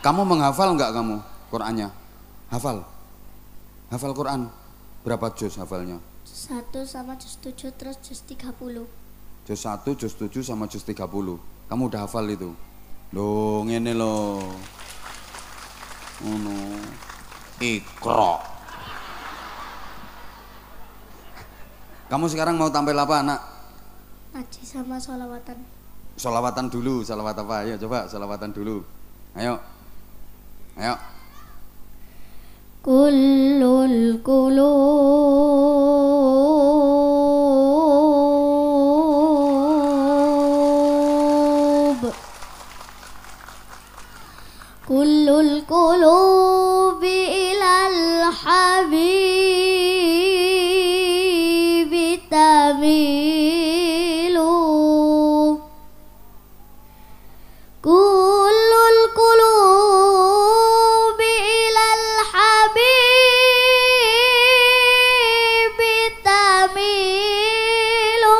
Kamu menghafal enggak kamu Qur'annya? Hafal? Hafal Qur'an? Berapa juz hafalnya? Juz 1 sama juz 7 terus juz 30. Juz 1, juz 7 sama juz 30. Kamu udah hafal itu? Loh, ngene loh. Ngono. Iqra. Kamu sekarang mau tampil apa, anak? Ngaji sama sholawatan. Sholawatan dulu, sholawat apa? Ayo coba sholawatan dulu. Ayo. Ayo. Kullul kulub. Kullul kulub ilal habibi tamilu. Kullul kulub ilal habibi tamilu.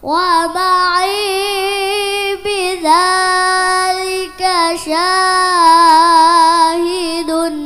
Wa ma'i bidzalika syahidun.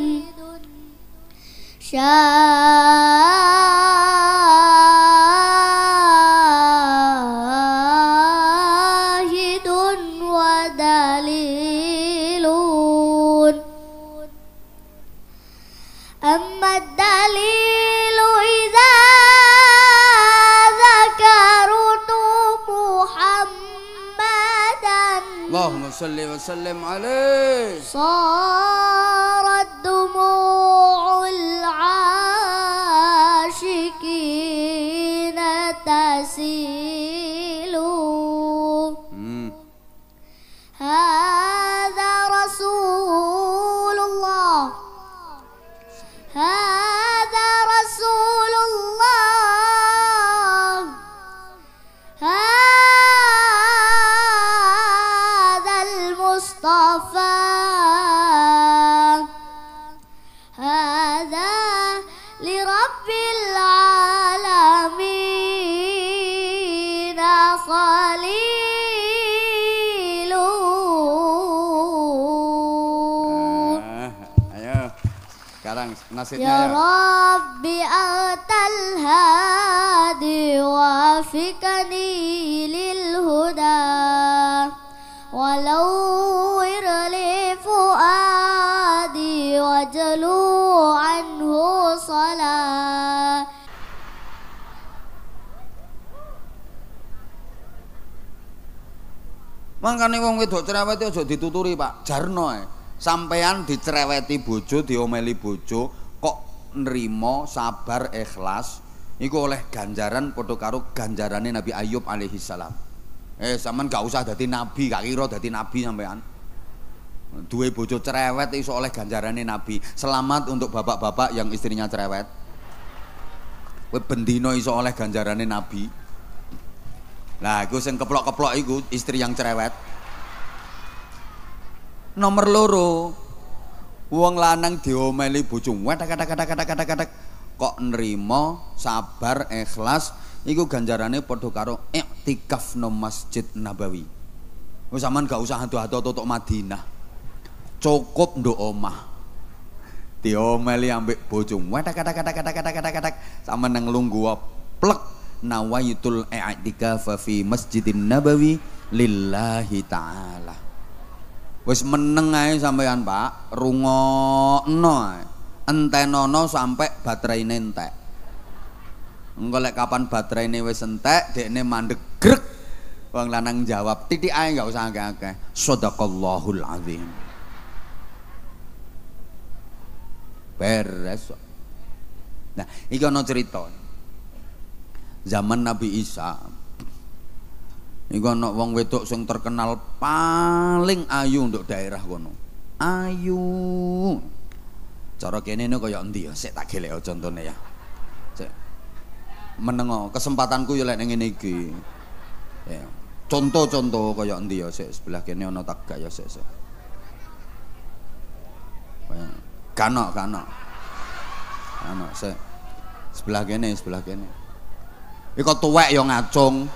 Salli wa sallim alaih. Sarat dumu'ul ashikina tasilu. Hadha Rasulullah. Hadha Rasulullah. Hada li Rabbil alamin khalilu. Ayo sekarang nasibnya ya Rabbi atal hadi wa fikani lil huda. Walau irli fu'adi wajlu anhu salat. Mangkane wong wedok cerewet aja dituturi, Pak. Jarno sampean dicereweti bojo, diomeli bojo, kok nrimo, sabar, ikhlas, iku oleh ganjaran padha karo ganjarane Nabi Ayub alaihi salam. Sampean gak usah dadi nabi, gak kira dadi nabi sampean. Duwe bojo cerewet iso oleh ganjarane nabi. Selamat untuk bapak-bapak yang istrinya cerewet. Kowe bendino iso oleh ganjarane nabi. Lah iku sing keplok-keplok iku istri yang cerewet. Nomor loro. Wong lanang diomeli bojo wetek-wetek kok nrimo, sabar, ikhlas. Iku ganjarane padha karo iktikaf nang Masjid Nabawi. Wis sampean gak usah ado-ado totok Madinah. Cukup nduk omah. Diomeli ambek bojomu. Wetek-wetek sampean nang lungguh plek nawaitul i'tikaf fi Masjidin Nabawi lillahi taala. Wis meneng ae sampean, Pak. Rungokno ae. Entenono sampe baterainé entek. Engko lek kapan baterainé wis entek, dekne mandeg grek. Wong lanang jawab, titik ae enggak usah akeh-akeh. Shadaqallahul azim. Beres. Nah, iki ana cerita. Zaman Nabi Isa. Iku ana wong wedok sing terkenal paling ayu untuk daerah kono. Ayu. Cara kene niku kaya endi ya? Sik tak gelek contone ya. Menengo kesempatanku yo lek ning ngene iki. Ya. Conto-conto kaya endi ya sik sebelah kene ana tegak ya sik. Kaya kanok sik. Sebelah kene. Iku tuwek yo ngacung.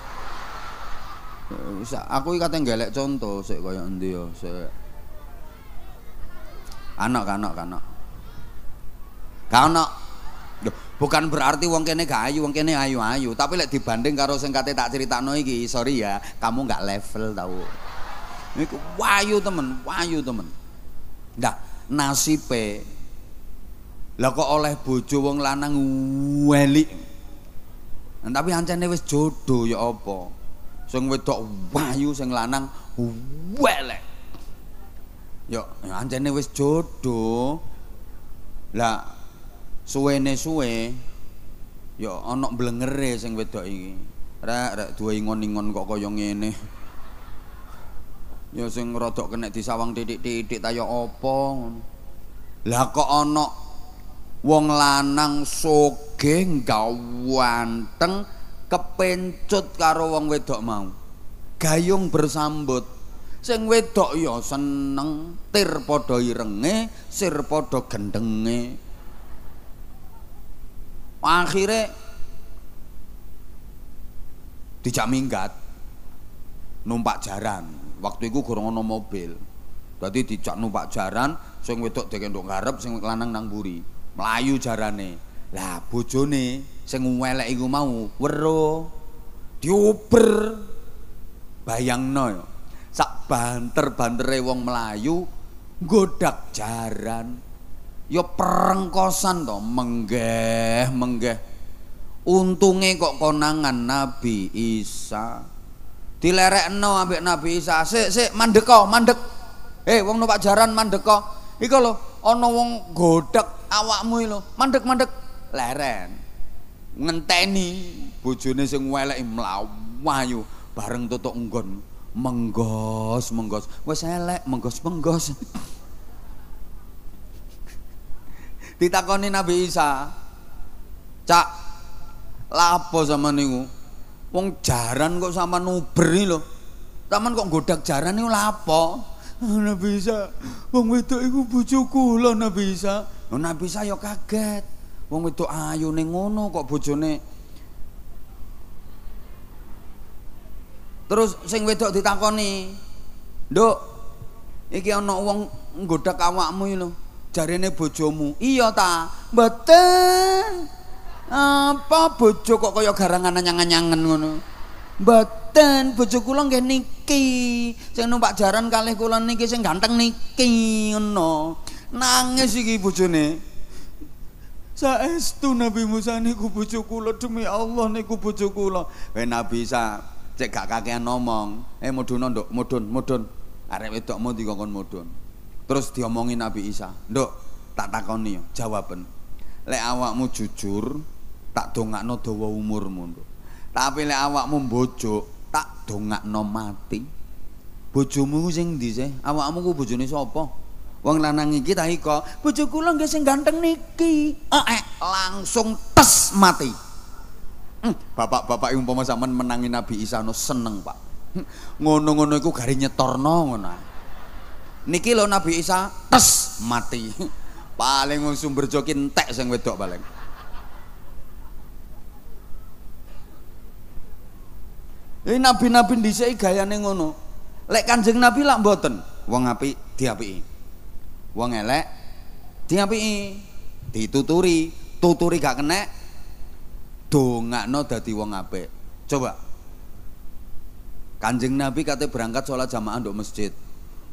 Aku iki kate golek conto sik kaya endi ya sik. Anak. Kanak. Bukan berarti wong kene gak ayu, wong kene ayu-ayu, tapi lek dibanding karo sing kate tak critakno iki, sorry ya, kamu gak level tau. Niku wayu temen. Nah, nasibe lah kok oleh bojo wong lanang welik. Nah, tapi ancene wis jodoh ya apa? Sing wedok wayu, sing lanang welek. Yo, ancene wis jodoh. Lah suwe-suwe yo ana blengere sing wedok iki. Rek duwe ingon-ingon kok kaya ngene. Ya sing rodok kena disawang titik-titik ta ya apa ngono. Lah kok ana wong lanang sugih gawanteng kepencut karo wong wedok mau, gayung bersambut. Sing wedok ya seneng, tir padha irenge, sir padha gendenge. Akhire dijak minggat, numpak jaran. Waktu iku gurung ana mobil, dadi dijak numpak jaran. Sing wedok dikendhok ngarep, sing lanang nang mburi, mlayu jarane. Lah bojone sing welek iku mau weruh dioper. Bayangno ya sak banter-bantere wong Melayu nggodak jaran ya perengkosan to, menggeh. Untunge kok konangan Nabi Isa dilerekno ambek Nabi Isa. Sik mandek. Wong numpak jaran mandek kok iki lho, ana wong nggodak awakmu iki lho, mandek leren ngenteni bojone sing welek mlayu bareng tutuk nggon menggos wis elek menggos ditakoni Nabi Isa, "Cak, lapo sama niku wong jaran kok sama nuberi lho, taman kok nggodak jaran niku lapo?" "Nabi Isa, wong wedok iku bojoku lho Nabi Isa." Nabi Isa ya kaget, wong wedok ayune ngono kok bojone. Terus sing wedok ditakoni, "Nduk, iki ana wong nggodak awakmu iki lho, jarene bojomu." "Iya ta?" "Mboten." "Apa bojo kok kaya garangan anyang-anyangen ngono?" "Mboten, bojo kula nggih niki, sing numpak jaran kalih kula niki, sing ganteng niki." Ngono. Nangis iki bojone. "Saestu Nabi Musa niku bojo kula, demi Allah niku bojo kula." Nabi Isa cek gak kakean ngomong. "Mudun nduk, mudun. Arek wedokmu dikongkon mudun." Terus diomongin Nabi Isa, "Nduk, tak takoni yo, jawaben. Lek awakmu jujur, tak dongakno dawa umurmu, Nduk. Tapi lek awakmu mbojok, tak dongakno mati. Bojomu sing ndi sih? Awakmu ku bojone sapa?" Wong lanang iki ta iko, "Bojo kula nggih sing ganteng niki." Langsung tes mati. Bapak-bapak umpama sampean menangi Nabi Isa no seneng, Pak. Ngono-ngono iku gari nyetorno ngono. Niki lho Nabi Isa tes mati. Paling wong Sumberjo ki entek sing wedok paling. Ini nabi-nabi dhisik gayane ngono. Lek Kanjeng Nabi lak mboten, wong apik diapiki, wong elek diapiki, dituturi gak kena, dongakno dadi wong apik. Coba Kanjeng Nabi kate berangkat sholat jamaah nduk masjid,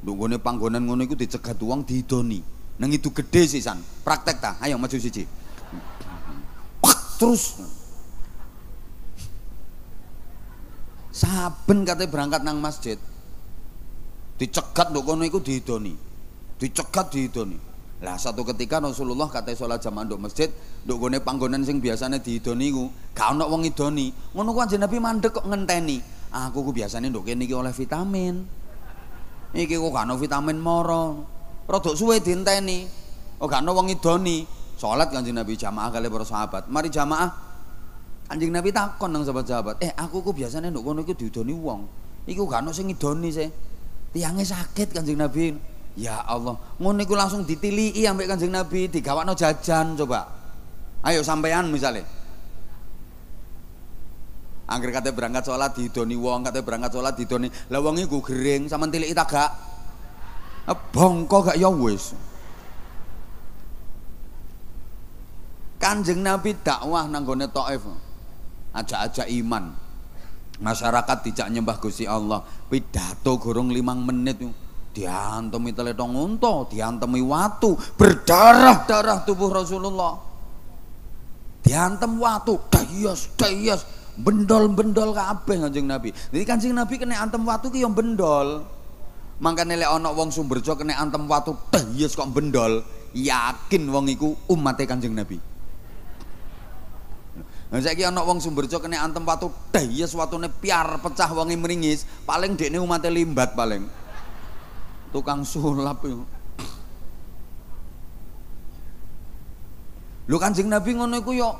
nduk ngene panggonan ngono iku dicegat wong didoni nang itu gede sisan. Praktek ta? Ayo maju siji. Terus saben kate berangkat nang masjid dicegat nduk kono iku didoni. Lah satu ketika Rasulullah kate salat jamaah nduk masjid, nduk gone panggonan sing biasane didoni iku gak ana wong idoni. Ngono ku Kanjeng Nabi mandek kok ngenteni. "Aku ku biasane nduk kene iki oleh vitamin. Iki kok gak ana vitamin moro." Rodok suwe dienteni. Oh gak ana wong idoni. Salat Kanjeng Nabi jamaah kali para sahabat. Mari jamaah. Kanjeng Nabi takon nang sahabat-sahabat, "Aku ku biasane nduk kono iku didoni wong. Iku gak ana sing idoni sih." Tiange sakit Kanjeng Nabi. "Ya Allah." Ngono iku langsung ditiliki ambek Kanjeng Nabi, digawakno jajan. Coba ayo sampean misale Angger kate berangkat sholat didoni wong, kate berangkat sholat didoni. Lah wong iku gering sampean tiliki ta gak? Bongko gak ya wis. Kanjeng Nabi dakwah nang gone Ta'if. Ajak-ajak iman. Masyarakat dijak nyembah Gusti Allah. Pidato gorong 5 menit diantemi teletong unta, diantemi watu, berdarah-darah tubuh Rasulullah. Diantem watu, dayos. Bendol-bendol kabeh Kanjeng Nabi. Jadi Kanjeng Nabi kena antem watu ki yo bendol. Mangkane lek ana wong Sumberjo kena antem watu yes kok bendol, yakin wong iku umate Kanjeng Nabi. Nah saiki ana wong Sumberjo kena antem watu yes watune piar pecah wonge meringis, paling dekne umate limbat paling. Tukang sulap yo. Lho Kanjeng Nabi ngono iku yo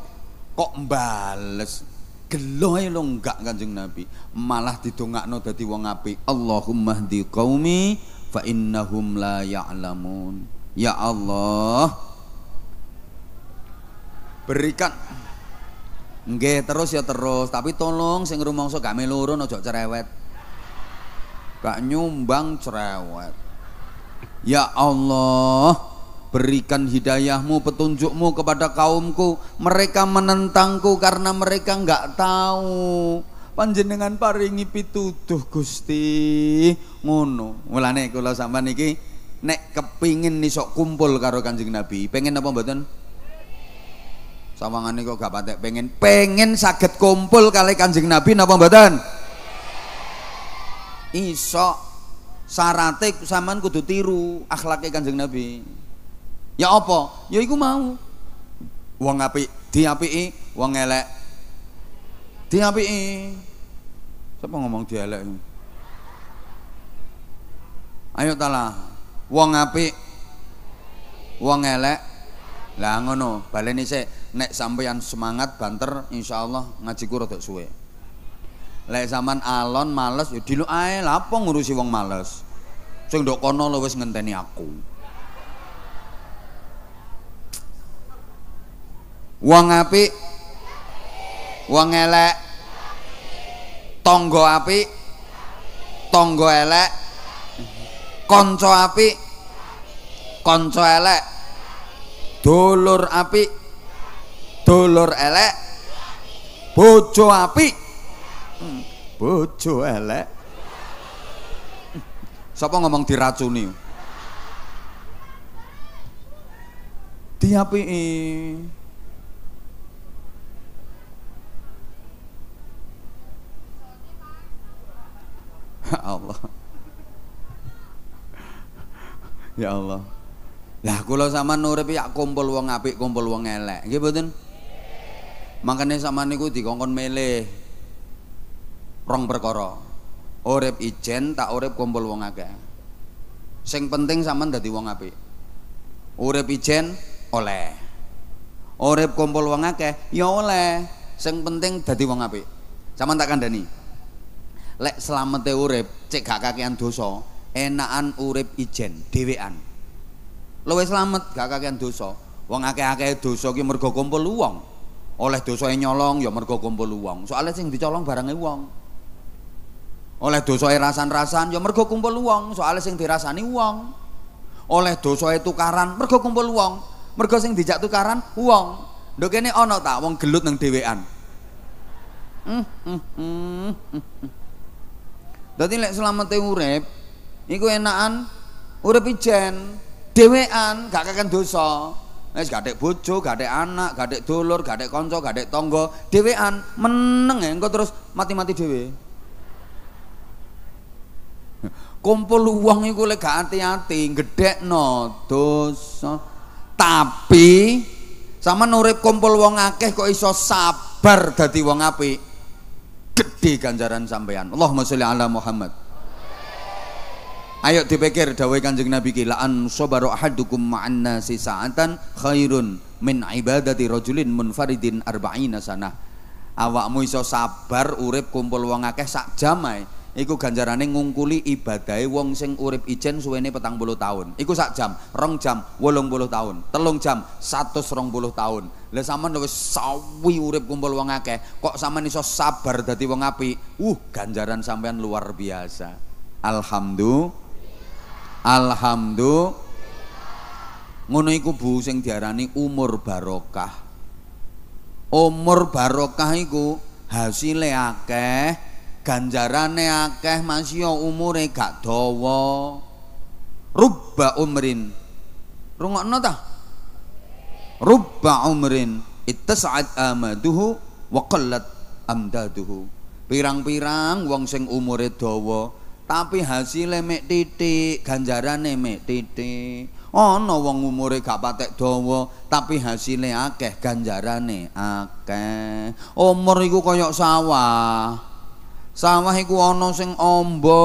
kok mbales. Geloe lo enggak Kanjeng Nabi, malah didongakno dadi wong apik. Allahumma hdi qaumi fa innahum la ya'lamun. Ya Allah, berikan. Nggih, terus ya terus, tapi tolong sing rumangsa gak meluru aja cerewet. Gak nyumbang cerewet. Ya Allah, berikan hidayahmu, petunjukmu kepada kaumku. Mereka menentangku karena mereka enggak tahu. Panjenengan paringi pituduh Gusti ngono. Mulane kula sampean niki nek kepingin nisok kumpul karo Kanjeng Nabi, pengen apa mboten? Sawangane kok gak patek pengen saged kumpul kali Kanjeng Nabi napa mboten? Iso, sarate sampean kudu tiru akhlake Kanjeng Nabi. Ya apa? Ya iku mau. Wong apik diapiki, wong elek diapiki. Sapa ngomong dielek? Ayo talah. Wong apik, wong elek. Lah ngono, baleni sik. Nek sampeyan semangat banter, insyaallah ngajiku rada suwe. Lek sampean alon males ya diluk ae, lha apa ngurusi wong males. Sing ndok kono lho wis ngenteni aku. Wong apik, wong elek, tangga apik, tangga elek, kanca apik, kanca elek, dulur apik, dulur elek, bojo apik, bojo elek. Sapa ngomong diracuni? Diapiki. Allah. Ya Allah. Lah kula sampean urip ya kumpul wong apik, kumpul wong elek. Nggih mboten? Mangkane sampean niku dikongkon milih rong perkara. Urip ijen tak urip kumpul wong akeh. Sing penting sampean dadi wong apik. Urip ijen oleh. Urip kumpul wong akeh ya oleh. Sing penting dadi wong apik. Sampean tak kandhani. Lek slamete urip cek gak kakean dosa, enakan urip ijen dhewean. Luwih slamet gak kakean dosa. Wong akeh-akeh dosa ki mergo kumpul wong. Oleh dosae nyolong ya mergo kumpul wong. Soale sing dicolong barange wong. Oleh dosae rasan-rasan ya mergo kumpul wong, soale sing dirasani wong. Oleh dosae tukaran mergo kumpul wong. Mergo sing dijak tukaran wong. Ndok kene ana ta wong gelut nang dhewean. Dadi lek slamete urip iku enakan urip ijen dhewean gak kakean dosa. Wis gak tek bojo, gak tek anak, gak tek dulur, gak tek kanca, gak tek tangga, dhewean meneng engko terus mati-mati dhewe. Kumpul wong iku lek gak ati-ati gedhekno dosa. Tapi sampean urip kumpul wong akeh kok iso sabar dadi wong apik. Gede ganjaran sampean. Allahumma sholli ala Muhammad. Ayo dipikir dawuh Kanjeng Nabi ki la an sabaru ahadukum ma'an nasi sa'atan khairun min ibadati rajulin munfaridin 40 sanah. Awakmu iso sabar urip kumpul wong akeh sak jam ae iku ganjarane ngungkuli ibadahe wong sing urip ijen suwene 40 tahun. Iku sak jam, rong jam, 80 tahun, telung jam, 120 tahun. Lah sampean wis sawi urip kumpul wong akeh, kok sampean iso sabar dadi wong apik? Ganjaran sampean luar biasa. Alhamdulillah. Alhamdulillah. Ngono iku Bu sing diarani umur barokah. Umur barokah iku hasile akeh, ganjarane akeh, masih umure gak dawa. Rubba umrin. Rungokno ta? Rubba umrin ittasa'at amaduhu wa qallat amdaduhu. Pirang-pirang wong sing umure dawa, tapi hasile mek titik, ganjarane mek titik. Ana wong umure gak patek dawa tapi hasile akeh, ganjarane akeh. Umur iku kaya sawah. Sawah iku ana sing amba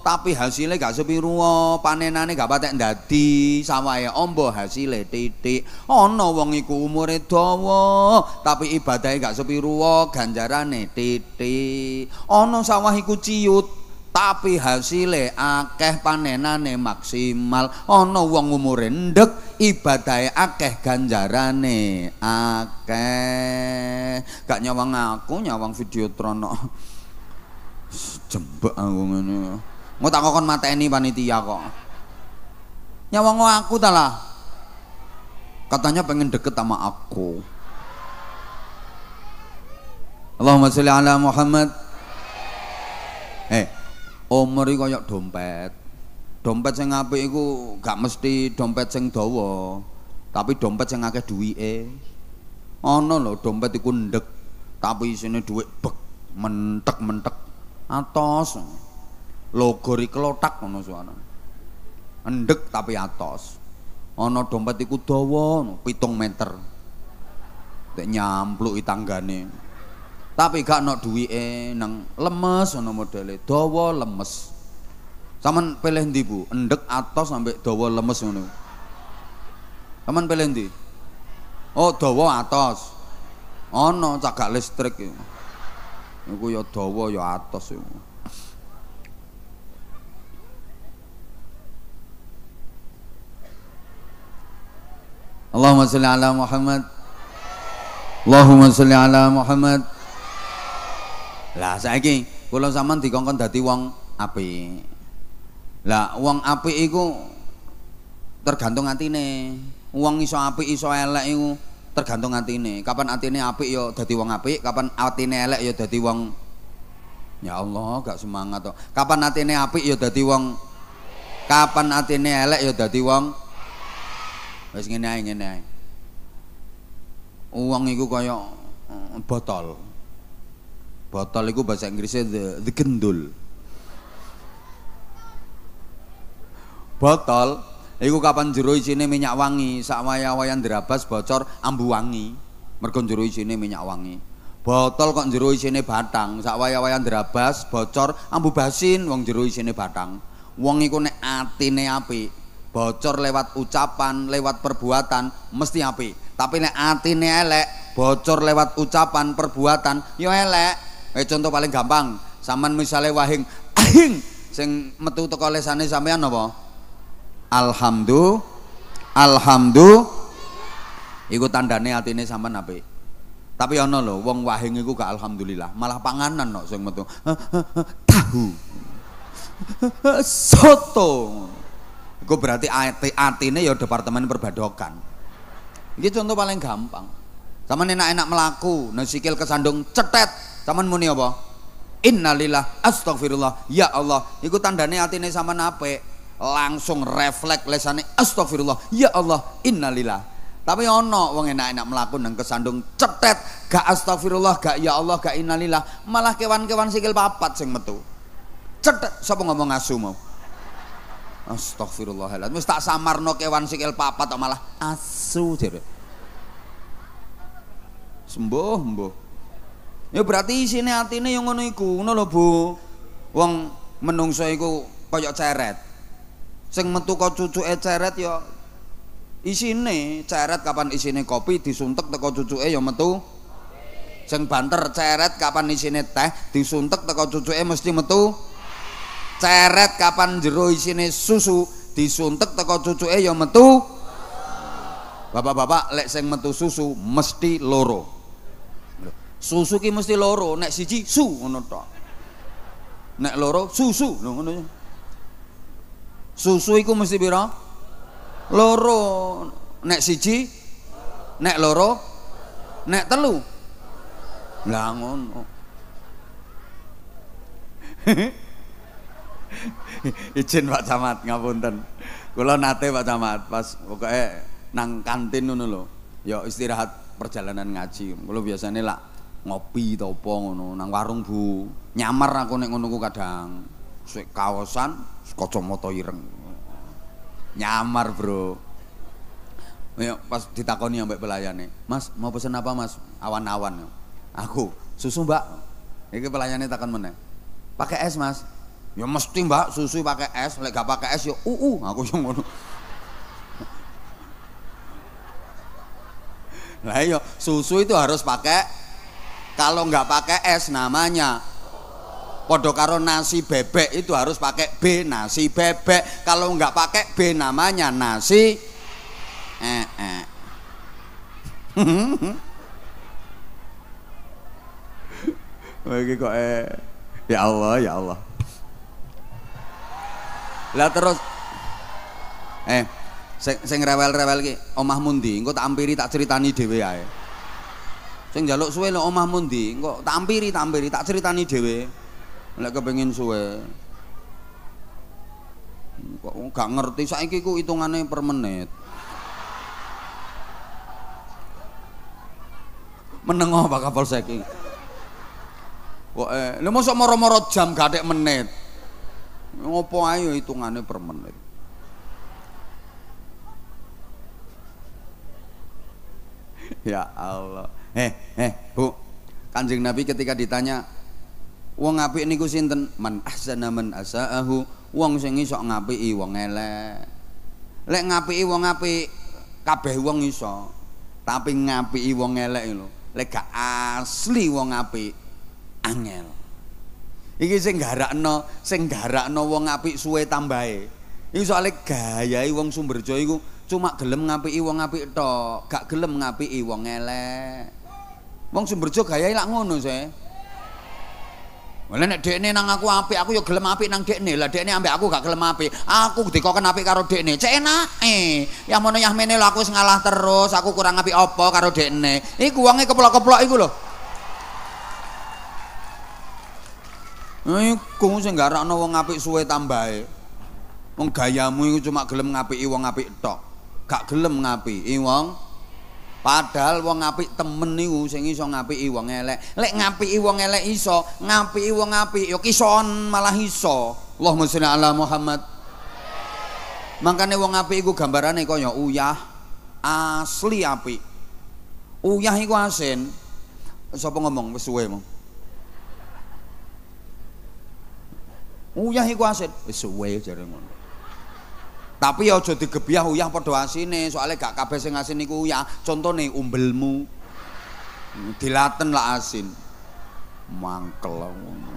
tapi hasile gak sepiro, panenane gak patek ndadi. Sawahe amba, hasile titik. Ana wong iku umure dawa tapi ibadahe gak sepiro, ganjarane titik. Ana sawah iku ciut tapi hasilnya akeh, panenane maksimal. Ana wong umure ndek, ibadahe akeh, ganjarane akeh. Gak nyawang aku, nyawang videotron kok. Jembek aku ngene. Engko tak kon mateni panitia kok. Nyawang aku ta lah. Katanya pengen deket sama aku. Allahumma sholli ala Muhammad. Umur iki koyo dompet. Dompet sing apik iku gak mesti dompet sing dawa, tapi dompet sing akeh duwike. Ana lho dompet iku ndek, tapi isine dhuwit bek, mentek-mentek atos. Logor iki klothak ngono suwana. Endek tapi atos. Ana dompet iku dawa 7 meter. Tek nyampluki tanggane. Tapi gak ana duwike, nang lemes ana modele, dawa lemes. Sampeyan pilih ndi Bu? Endek atos sampe dawa lemes ngono. Sampeyan pilih ndi? Oh, dawa atos. Ana cagak listrik iku. Iku ya dawa ya atos iku. Allahumma sholli ala Muhammad. Allahumma sholli ala Muhammad. Lah saiki kula sampean dikongkon dadi wong apik. Lah wong apik iku tergantung atine. Wong iso apik iso elek iku tergantung atine. Kapan atine apik ya dadi wong apik, kapan atine elek ya dadi wong. Ya Allah, gak semangat to. Kapan atine apik ya dadi wong. Kapan atine elek ya dadi wong. Wis ngene ae, ngene ae. Wong iku kaya botol. Botol iku bahasa Inggrisnya the gendul. Botol iku kapan jero isine minyak wangi, sak waya-wayan ndrabas bocor ambu wangi. Mergo jero isine minyak wangi. Botol kok jero isine batang, sak waya-wayan ndrabas bocor ambu basin, wong jero isine batang. Wong iku nek atine apik, bocor lewat ucapan, lewat perbuatan mesti apik. Tapi nek atine elek, bocor lewat ucapan, perbuatan ya elek. Contoh paling gampang, sampean misale wahing, ahing, sing metu teko lesane sampean apa? Alhamdulillah. Alhamdulillah. Iku tandane atine sampean apik. Tapi ana lho wong wahing iku gak alhamdulillah, malah panganan kok sing metu. Tahu. Soto. Iku berarti atine ya departemen perbadokan. Iki contoh paling gampang. Sampeyan enak-enak melaku, sikil kesandung cetet. Sampeyan muni apa? Innalillah, astagfirullah, ya Allah. Iku tandane atine sampeyan apik. Langsung refleks lesane astagfirullah, ya Allah, innalillah. Tapi ono wong enak-enak melaku nang kesandung cetet, gak astagfirullah, gak ya Allah, gak innalillah, malah kewan-kewan sikil papat sing metu. Cetet, sapa ngomong asu mau? Astagfirullahaladzim, tak samarno kewan sikil papat atau malah asu jare. Sembuh, mbuh. Ya berarti isine atine yang ngono iku, ngono lho Bu. Wong menungso iku kaya ceret. Sing metu kok cucuke ceret ya isine ceret, kapan isine kopi disuntek teko cucuke ya metu. sing banter ceret kapan isine teh disuntek teko cucuke mesti metu. Ceret kapan jero isine susu disuntek teko cucuke ya metu. Bapak-bapak lek sing metu susu mesti loro. Susu ki mesti loro, nek siji su ngono tok. Nek loro susu ngono. Susu iku mesti pira? Loro. Nek siji, nek loro, nek telu. Lah ngono. Izin Pak Camat ngapunten. Kula nate Pak Camat pas pokoke nang kantin ngono lho. Ya istirahat perjalanan ngaji. Kula biasane lak ngopi ta apa ngono nang warung Bu. Nyamar aku nek ngono ku kadang. Sik kaosan kacamata ireng nyamar bro. Ayo pas ditakoni ambek pelayane, "Mas mau pesen apa mas?" Awan-awan, aku susu mbak. Iki pelayane takon meneh, "Pakai es mas?" "Ya mesti mbak, susu pakai es, lek gak pakai es ya uu." Aku yo ngono. Lah yo susu itu harus pakai, kalau nggak pakai es namanya. Podo karo nasi bebek itu harus pakai B, nasi bebek. Kalau nggak pakai B namanya nasi kok ya Allah, ya Allah. Lah terus sing rewel-rewel ki omah mundi, engko tak ampiri tak ceritani dhewe ae. Sing njaluk suwe lho omah mundi, engko tak ampiri tak ceritani dhewe. Lek kepengin suwe kok gak ngerti saiki ku hitungane per menit. Menengo Pak Kapolsek iki. Kok lha mosok moro-moro jam gathek menit. Ngopo ae hitungane per menit. Ya Allah. Bu. Kanjeng Nabi ketika ditanya wong apik niku sinten? Man ahsana man asaahu. Wong sing iso ngapiki wong elek. Lek ngapiki wong apik kabeh wong iso. Tapi ngapiki wong elek lho. Lek gak asli wong apik angel. Iki sing garakno wong apik suwe tambahe. Iki soalé gayahe wong Sumberjo iku cuma gelem ngapiki wong apik tok, gak gelem ngapiki wong elek. Wong Sumberjo gayahe lak ngono se. Wala nek dekne nang aku ya gelem apik nang dekne. Lah dekne ambek aku gak gelem apik. Aku dikoken apik karo dekne. Cek enake. Ya mono yah mene lho aku wis ngalah terus, aku kurang apik apa karo dekne. Iku wonge keplok-keplok iku lho. Iku sing garakno wong apik suwe tambahe. Wong gayamu iku cuma gelem ngapiki wong apik tok. Gak gelem ngapiki wong. Padahal wong apik temen niku sing iso ngapiki wong elek. Lek ngapiki wong elek iso, ngapiki wong apik ya kison malah iso. Allahumma sholli ala Muhammad. Mangkane wong apik iku gambarane kaya uyah, asli apik. Uyah iku asin. Sapa ngomong wis suwe mong. Uyah iku asin, wis suwe jare ngono. Tapi ya aja digebyah uyah padha asine, soalnya gak kabeh sing asin niku uyah. Contone umbelmu dilaten lah asin. Mangkel ngono.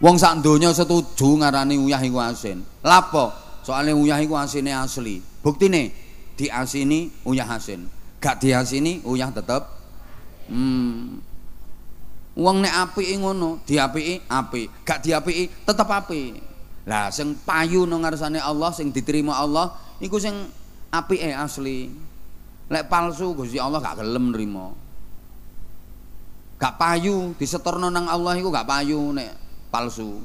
Wong sak donya setuju ngarani uyah iku asin. Lha apa? Soale uyah iku asine asli. Buktine diasini uyah asin. Gak diasini uyah tetep. Wong nek apike ngono, diapiki apik, gak diapiki tetep apik. Lah sing payu nang ngarsane Allah sing diterima Allah iku sing apike asli. Lek palsu Gusti Allah gak gelem nrimo. Gak payu disetorno nang Allah iku gak payu nek palsu.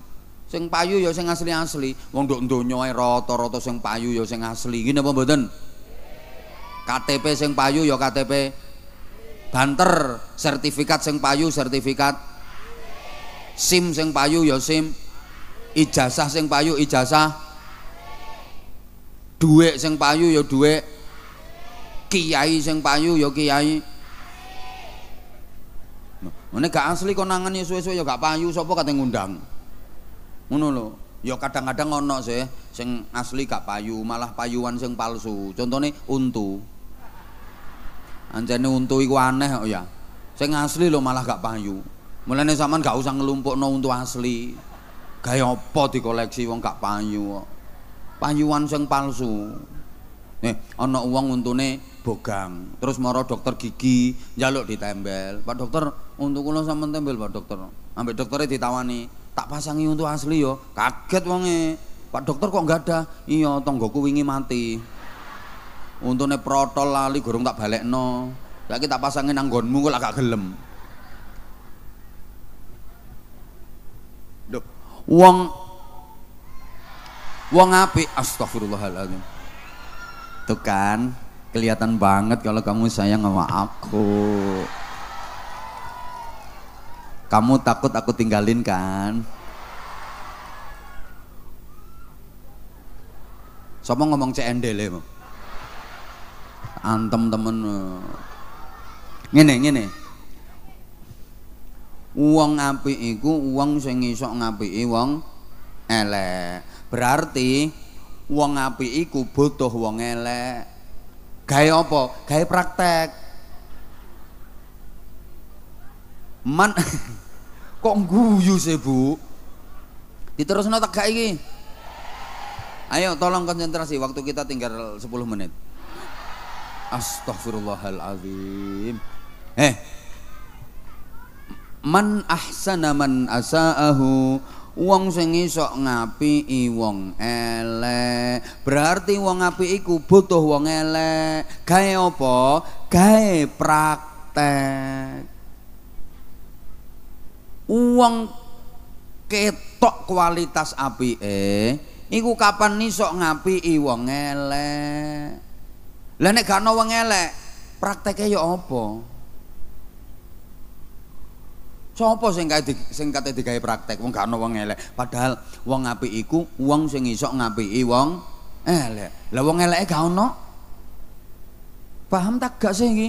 Sing payu ya sing asli-asli. Wong nduk donya ae rata-rata sing payu ya sing asli. Ngene apa mboten? KTP sing payu ya KTP banter, sertifikat sing payu sertifikat. SIM sing payu ya SIM. Ijazah sing payu ijazah, duit sing payu ya duit, kiai sing payu ya kiai. Mene gak asli konangan ya suwe-suwe ya gak payu, sapa kate ngundang ngono lho. Ya kadang-kadang ana sing asli gak payu malah payuan sing palsu. Contone untu. anjane untu iku aneh kok ya. Sing asli lho malah gak payu. Mulane sampean gak usah ngelumpukno untu asli. Gawe apa dikoleksi wong gak payu kok. Payuan sing palsu. Nih, ana wong untune bogang, terus mara dokter gigi njaluk ditempel. Pak dokter, untu kula sampean tempel Pak dokter. Ambek doktere ditawani, tak pasangi untu asli yo. Kaget wonge. Pak dokter kok nggak ada? Iya, tonggoku wingi mati. Untune protol lali gorong tak balekno. Saiki tak pasangin nang nggonmu kok gak gelem. Duh, wong apik, astagfirullahaladzim. Tuh kan, kelihatan banget kalau kamu sayang sama aku. Kamu takut aku tinggalin kan? Sopo ngomong cendele mo. Antem temen. Ngene. Wong apik iku wong sing iso ngapiki wong elek. Berarti wong apik iku butuh wong elek. Gawe apa? Gawe praktek. Man kok guyu sih, Bu? Diterusno tegak iki. Ayo tolong konsentrasi, waktu kita tinggal 10 menit. Astaghfirullahaladzim. Man ahsana man asa'ahu, wong sing iso ngapiki wong elek. Berarti wong apik iku butuh wong elek. Gawe apa? Gawe praktek. Wong ketok kualitas apike iku kapan nisok ngapiki wong elek. Lah nek gak ana wong elek, prakteke ya apa? Sopo sing kate digawe praktek wong gak ana wong elek. Padahal wong apik iku wong sing isok ngapiki wong elek. Lah wong eleke gak ana. Paham tak gak sih iki?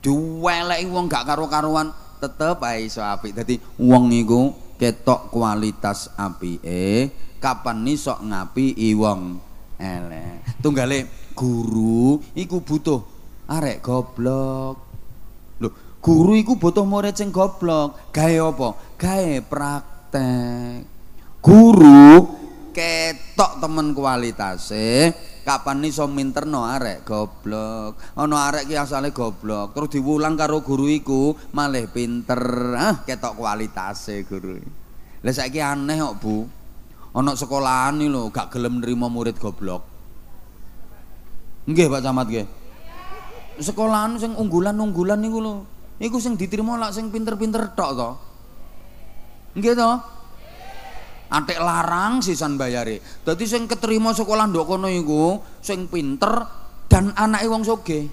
Diweleki wong gak karo-karuan tetep ae iso apik. Dadi wong iku ketok kualitas apike kapan iso ngapiki wong elek. Tunggale guru iku butuh arek goblok. Lho, guru iku butuh murid sing goblok. Gawe apa? Gawe praktek. Guru ketok temen kualitase kapan iso minterno arek goblok. Ana arek ki asale goblok terus diwulang karo guru iku malih pinter. Ah, ketok kualitase guru. Lah saiki aneh kok, Bu. Ana sekolahan iki lho gak gelem nrimo murid goblok. Nggih Pak Camat nggih. Sekolahan sing unggulan-unggulan niku lho. Iku sing ditrimo lak sing pinter-pinter tok to. Nggih to? Atik larang sisan bayare. Dadi sing keterima sekolah ndok kono iku sing pinter dan anake wong sugih.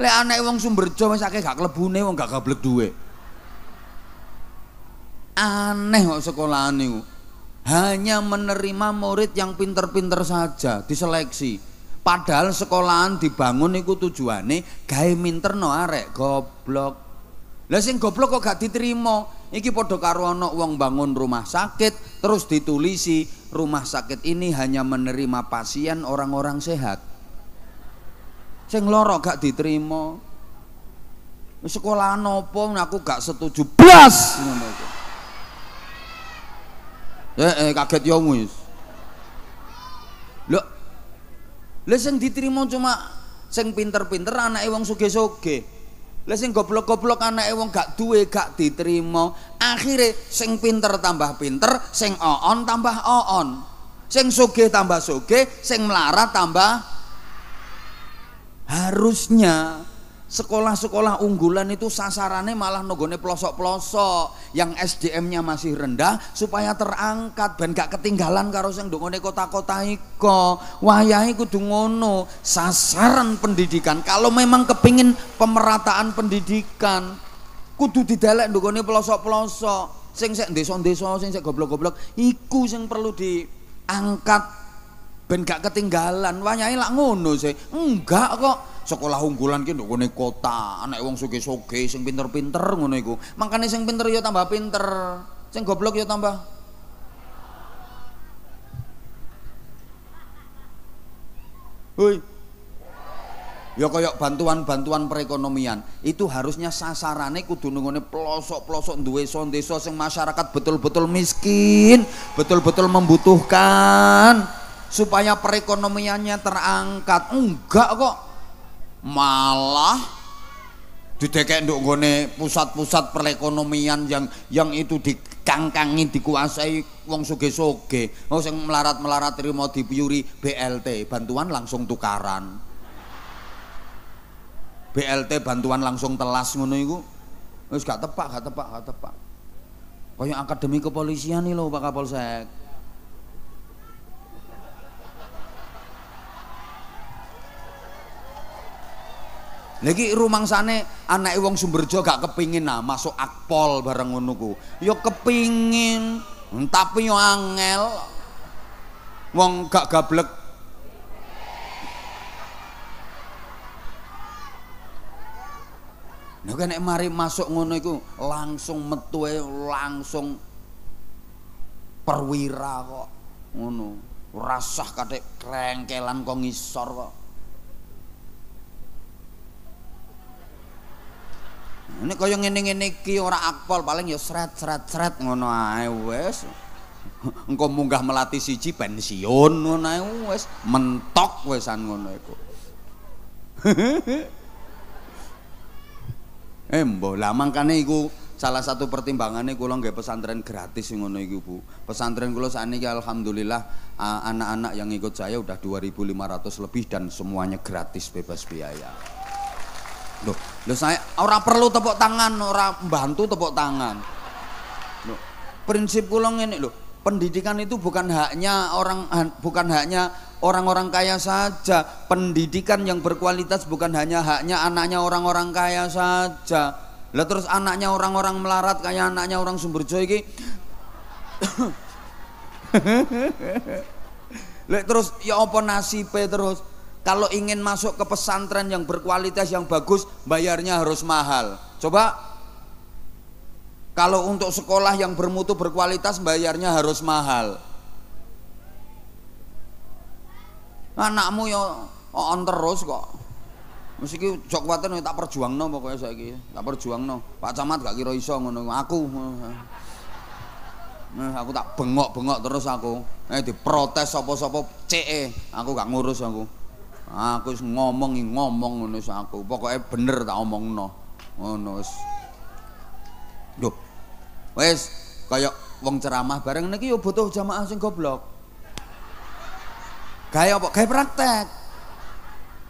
Lek anake wong Sumberjo wis akeh gak klebune wong gak gablek duwe. Aneh kok sekolahan niku. Hanya menerima murid yang pinter-pinter saja diseleksi. Padahal sekolahan dibangun iku tujuane gawe minterno arek goblok. Lah sing goblok kok gak diterima? Iki podo karo ana wong bangun rumah sakit terus ditulisi rumah sakit ini hanya menerima pasien orang-orang sehat. Sing lara gak diterima. Sekolah nopo aku gak setuju blas. Kaget ya wis. Lho. Lah sing diterima cuma sing pinter-pinter anake wong sugih-sugih. Lah sing goblok-goblok anake wong gak duwe gak diterima. Akhire sing pinter tambah pinter, sing oon tambah oon. Sing sugih tambah sugih, sing melarat tambah. Harusnya sekolah-sekolah unggulan itu sasarannya malah nogone pelosok-pelosok yang SDM-nya masih rendah supaya terangkat ben gak ketinggalan karo sing ndongone kota-kota iko. Wayahe kudu ngono sasaran pendidikan. Kalau memang kepingin pemerataan pendidikan kudu didelek ndongone pelosok-pelosok sing sek desa-desa sing sek goblok-goblok iku sing perlu diangkat ben gak ketinggalan. Wayahe lak ngono sih. Enggak kok. Sekolah unggulan ki ndok ngene kota, anak wong sugih-sugih sing pinter-pinter ngono iku. Makane sing pinter ya tambah pinter, sing goblok ya tambah. Hoi. ya koyok bantuan-bantuan perekonomian itu harusnya sasarannya kudu nungone pelosok-pelosok desa-desa sing masyarakat betul-betul miskin, betul-betul membutuhkan, supaya perekonomiannya terangkat. Enggak kok, malah didekek nduk nggone pusat-pusat perekonomian yang itu dikangkangin, dikuasai wong sugih-sugih. Wong sing melarat-melarat trimo dipiyuri BLT, bantuan langsung tukaran. BLT bantuan langsung telas ngono iku. Wis gak tepak, gak tepak, gak tepak. Kaya akademi kepolisian iki lho Pak Kapolsek. Lagi rumangsane anake wong Sumberjo gak kepingin nah masuk akpol bareng ngono ku. Ya kepingin, tapi yo angel. Wong gak gablek nek nah, nek mari masuk ngono iku langsung metu langsung perwira kok ngono. Rasah kathik krengkelan kok ngisor kok. Nek kaya ngene-ngene iki ora akpol paling ya sret-sret-sret ngono ae wis. Engko munggah melati siji pensiun ngono ae wis mentok wisan ngono iku. Mbok lah mangkane iku salah satu pertimbangannya kula nggih pesantren gratis ngono iki Bu. Pesantren kula sakniki alhamdulillah anak-anak yang ikut saya udah 2.500 lebih dan semuanya gratis bebas biaya. Loh, saya ora perlu tepuk tangan, ora mbantu tepuk tangan. Loh, prinsip kula ngene lho, pendidikan itu bukan haknya orang, bukan haknya orang-orang kaya saja. Pendidikan yang berkualitas bukan hanya haknya anaknya orang-orang kaya saja. Lah terus anaknya orang-orang melarat kayak anaknya orang Sumberjo iki. Lah terus ya apa nasibe terus? Kalau ingin masuk ke pesantren yang berkualitas yang bagus, bayarnya harus mahal. Coba kalau untuk sekolah yang bermutu berkualitas, bayarnya harus mahal. Anakmu ya on terus kok. Mesti ki jok waten tak perjuangno pokoke saiki. Tak perjuangno. Pak Camat gak kira iso ngono aku. Nah, aku tak bengok-bengok terus aku. Diprotes sapa-sapa CE, aku gak ngurus aku. Aku wis ngomong ngono aku. Pokoke bener tak omongno. Ngono wis. Duh. Wis kaya wong ceramah bareng niki yo butuh jamaah sing goblok. Gaya apa? Gaya praktek.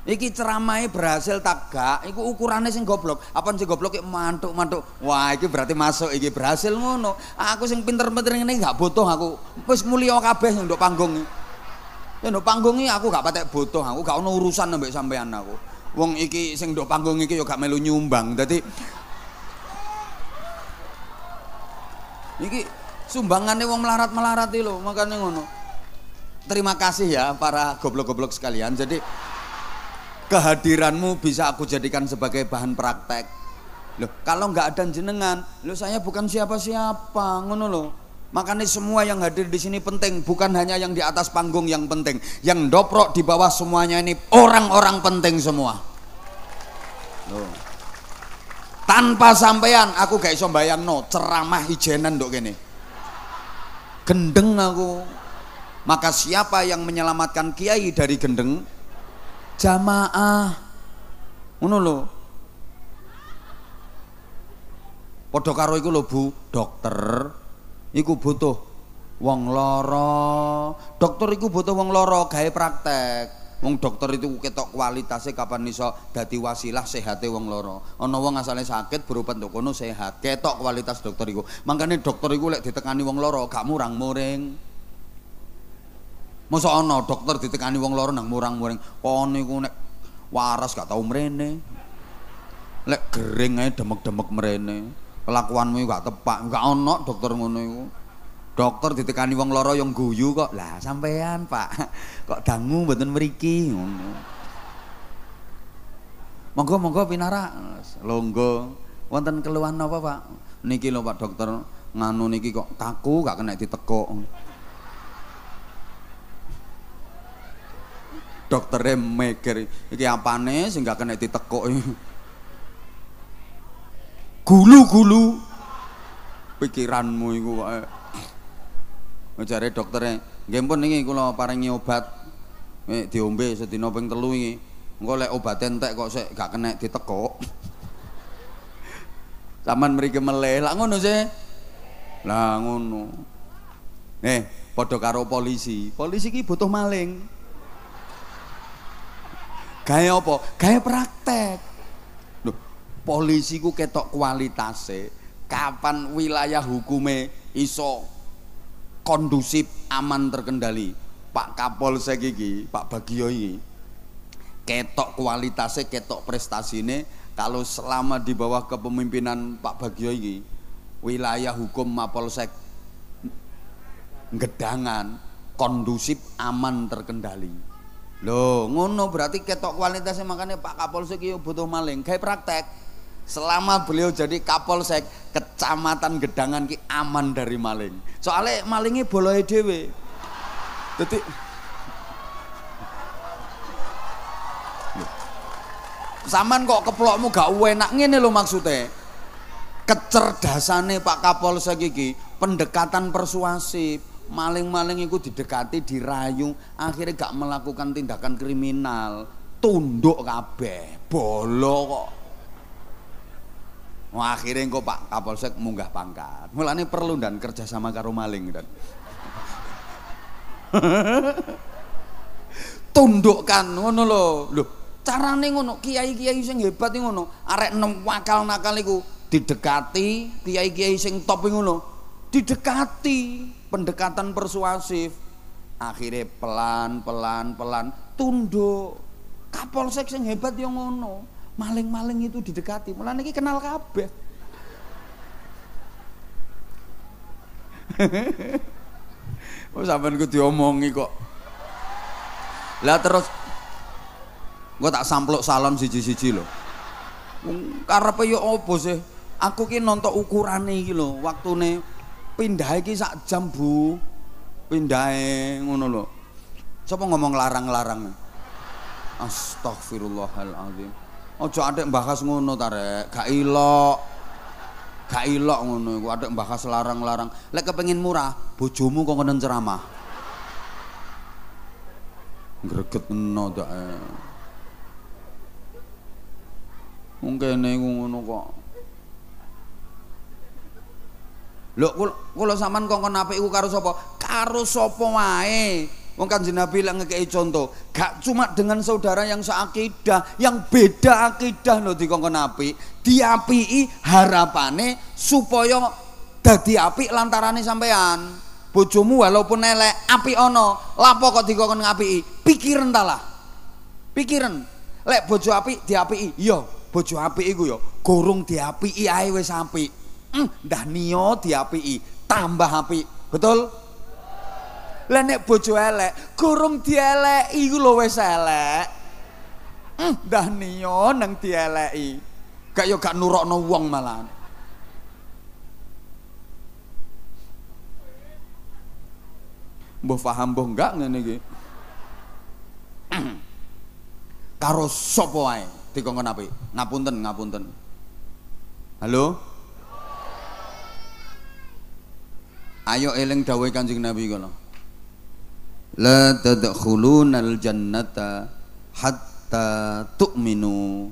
Iki ceramahnya berhasil tak gak? Iku ukurannya sing goblok. Apa sing goblok? Mantuk. Wah, iki berarti masuk. Iki berhasil ngono. Aku sing pinter-pinter ini gak butuh aku. Wis mulia kabeh nduk panggung. Nduk panggung iki aku gak patek butuh. Aku gak ono urusan ambek sampean aku. Wong iki sing nduk panggung iki yo gak melu nyumbang. Dadi iki sumbangane wong melarat-melarat iki lho, makane ngono. Terima kasih ya para goblok-goblok sekalian. Jadi kehadiranmu bisa aku jadikan sebagai bahan praktek. Loh, kalau nggak ada jenengan, loh saya bukan siapa-siapa, ngono loh. Makanya semua yang hadir di sini penting, bukan hanya yang di atas panggung yang penting. Yang doprok di bawah semuanya ini orang-orang penting semua. Loh. Tanpa sampean aku gak iso mbayangno ceramah ijenan nduk kene. Gendeng aku. Maka siapa yang menyelamatkan kiai dari gendeng? Jamaah. Ngono lho. Padha karo iku lho Bu, dokter iku butuh wong lara. Dokter iku butuh wong lara gawe praktek. Wong dokter itu ketok kualitasnya kapan iso dadi wasilah sehate wong lara. Ana wong asale sakit berobat ndok kono sehat. Ketok kualitas dokter iku. Mangkane dokter iku lek ditekani wong lara gak murang-muring. Masa ana dokter ditekani wong lara nang murang-muring. Kono iku nek waras gak tau mrene. Lek gering ae demek-demek mrene. Kelakuanmu gak tepak. Gak ana dokter ngono iku. Dokter ditekani wong lara yang guyu kok. Lah sampean, Pak. Kok dangu mboten mriki ngono. Monggo-monggo pinarak. Longgo. Wonten keluhan apa, Pak? Niki lho Pak dokter, nganu niki kok kaku gak kena ditekuk. dokternya mikir iki apane sing gak kena ditekuk. Gulu-gulu pikiranmu iku wae. Jare doktere, nggih pun niki kula paringi obat diombe sedina ping 3 iki. Engko lek obate entek kok sik gak kena ditekuk. Sampeyan mriki meleh, lak ngono sih. Lah ngono. Padha karo polisi. Polisi iki butuh maling. Gawe apa? Gawe praktek. Loh, polisi ku ketok kualitase, kapan wilayah hukume iso kondusif, aman, terkendali. Pak Kapolsek iki, Pak Bagio iki, ketok kualitase, ketok prestasine. Kalau selama di bawah kepemimpinan Pak Bagio ini, wilayah hukum Mapolsek Gedangan kondusif, aman, terkendali. Loh, ngono berarti ketok kualitasnya, makanya Pak Kapolsek itu butuh maling. Kayak praktek. Selama beliau jadi Kapolsek Kecamatan Gedangan ki aman dari maling. Soalnya malingnya boleh dewe. Jadi saman kok keplokmu gak enak ngene lho maksudnya. Kecerdasane Pak Kapolsek iki, pendekatan persuasif. Maling-maling iku didekati, dirayu, akhirnya gak melakukan tindakan kriminal. Tunduk kabeh, bolo kok. Wah, akhirnya kok Pak Kapolsek munggah pangkat. Mulane perlu dan kerja sama karo maling dan. Tundukkan ngono lho. Lho, carane ngono, kiai-kiai sing hebat iki ngono, arek nem wakal nakal iku didekati, kiai-kiai sing top iki ngono, didekati, pendekatan persuasif. Akhirnya pelan-pelan tunduk. Kapolsek sing hebat ya ngono. Maling-maling itu didekati, mulane iki kenal kabeh. Wes sampean ku diomongi kok. Lah terus gue tak samplok salam siji-siji lho. Karepe yo opo sih? Aku ki nontok ukurane iki lho, waktune pindahe ki sak jam, Bu. Pindahe ngono lho. Sapa ngomong larang-larang? Astagfirullahalazim. Ojo atik mbahas ngono ta, Rek. Gak ilok. Gak ilok ngono iku atik mbahas larang-larang. Lek kepengin murah, bojomu kok ngenen ceramah. Greget eno ta. Mungkin ini ngono kok. Lho, kula sampean kongkon apik iku karo sapa? Karo sapa wae. Wong Kanjeng Nabi lek ngekeki contoh, gak cuma dengan saudara yang seakidah, yang beda akidah lho dikongkon apik, diapiki harapane supaya dadi apik lantarane sampean. Bojomu walaupun elek, apik ana. Lapo kok dikongkon ngapiki? Pikiran ta lah. Pikiran. Lek bojo apik diapiki, iya. Bojo apik iku ya gorong diapiki ae wis apik. Ndah niya diapiki, tambah apik. Betul? Lah nek bojo elek, gorong dieleki iku lho wis elek. Ndah niya nang dieleki. Gak yo gak nurokno wong malahan. Mbah paham mbah enggak ngene iki. Karo sapa wae dikongkon apik. Ngapunten, ngapunten. Halo? Ayo eling dawuh Kanjeng Nabi kono. La tadkhulunal jannata hatta tu'minu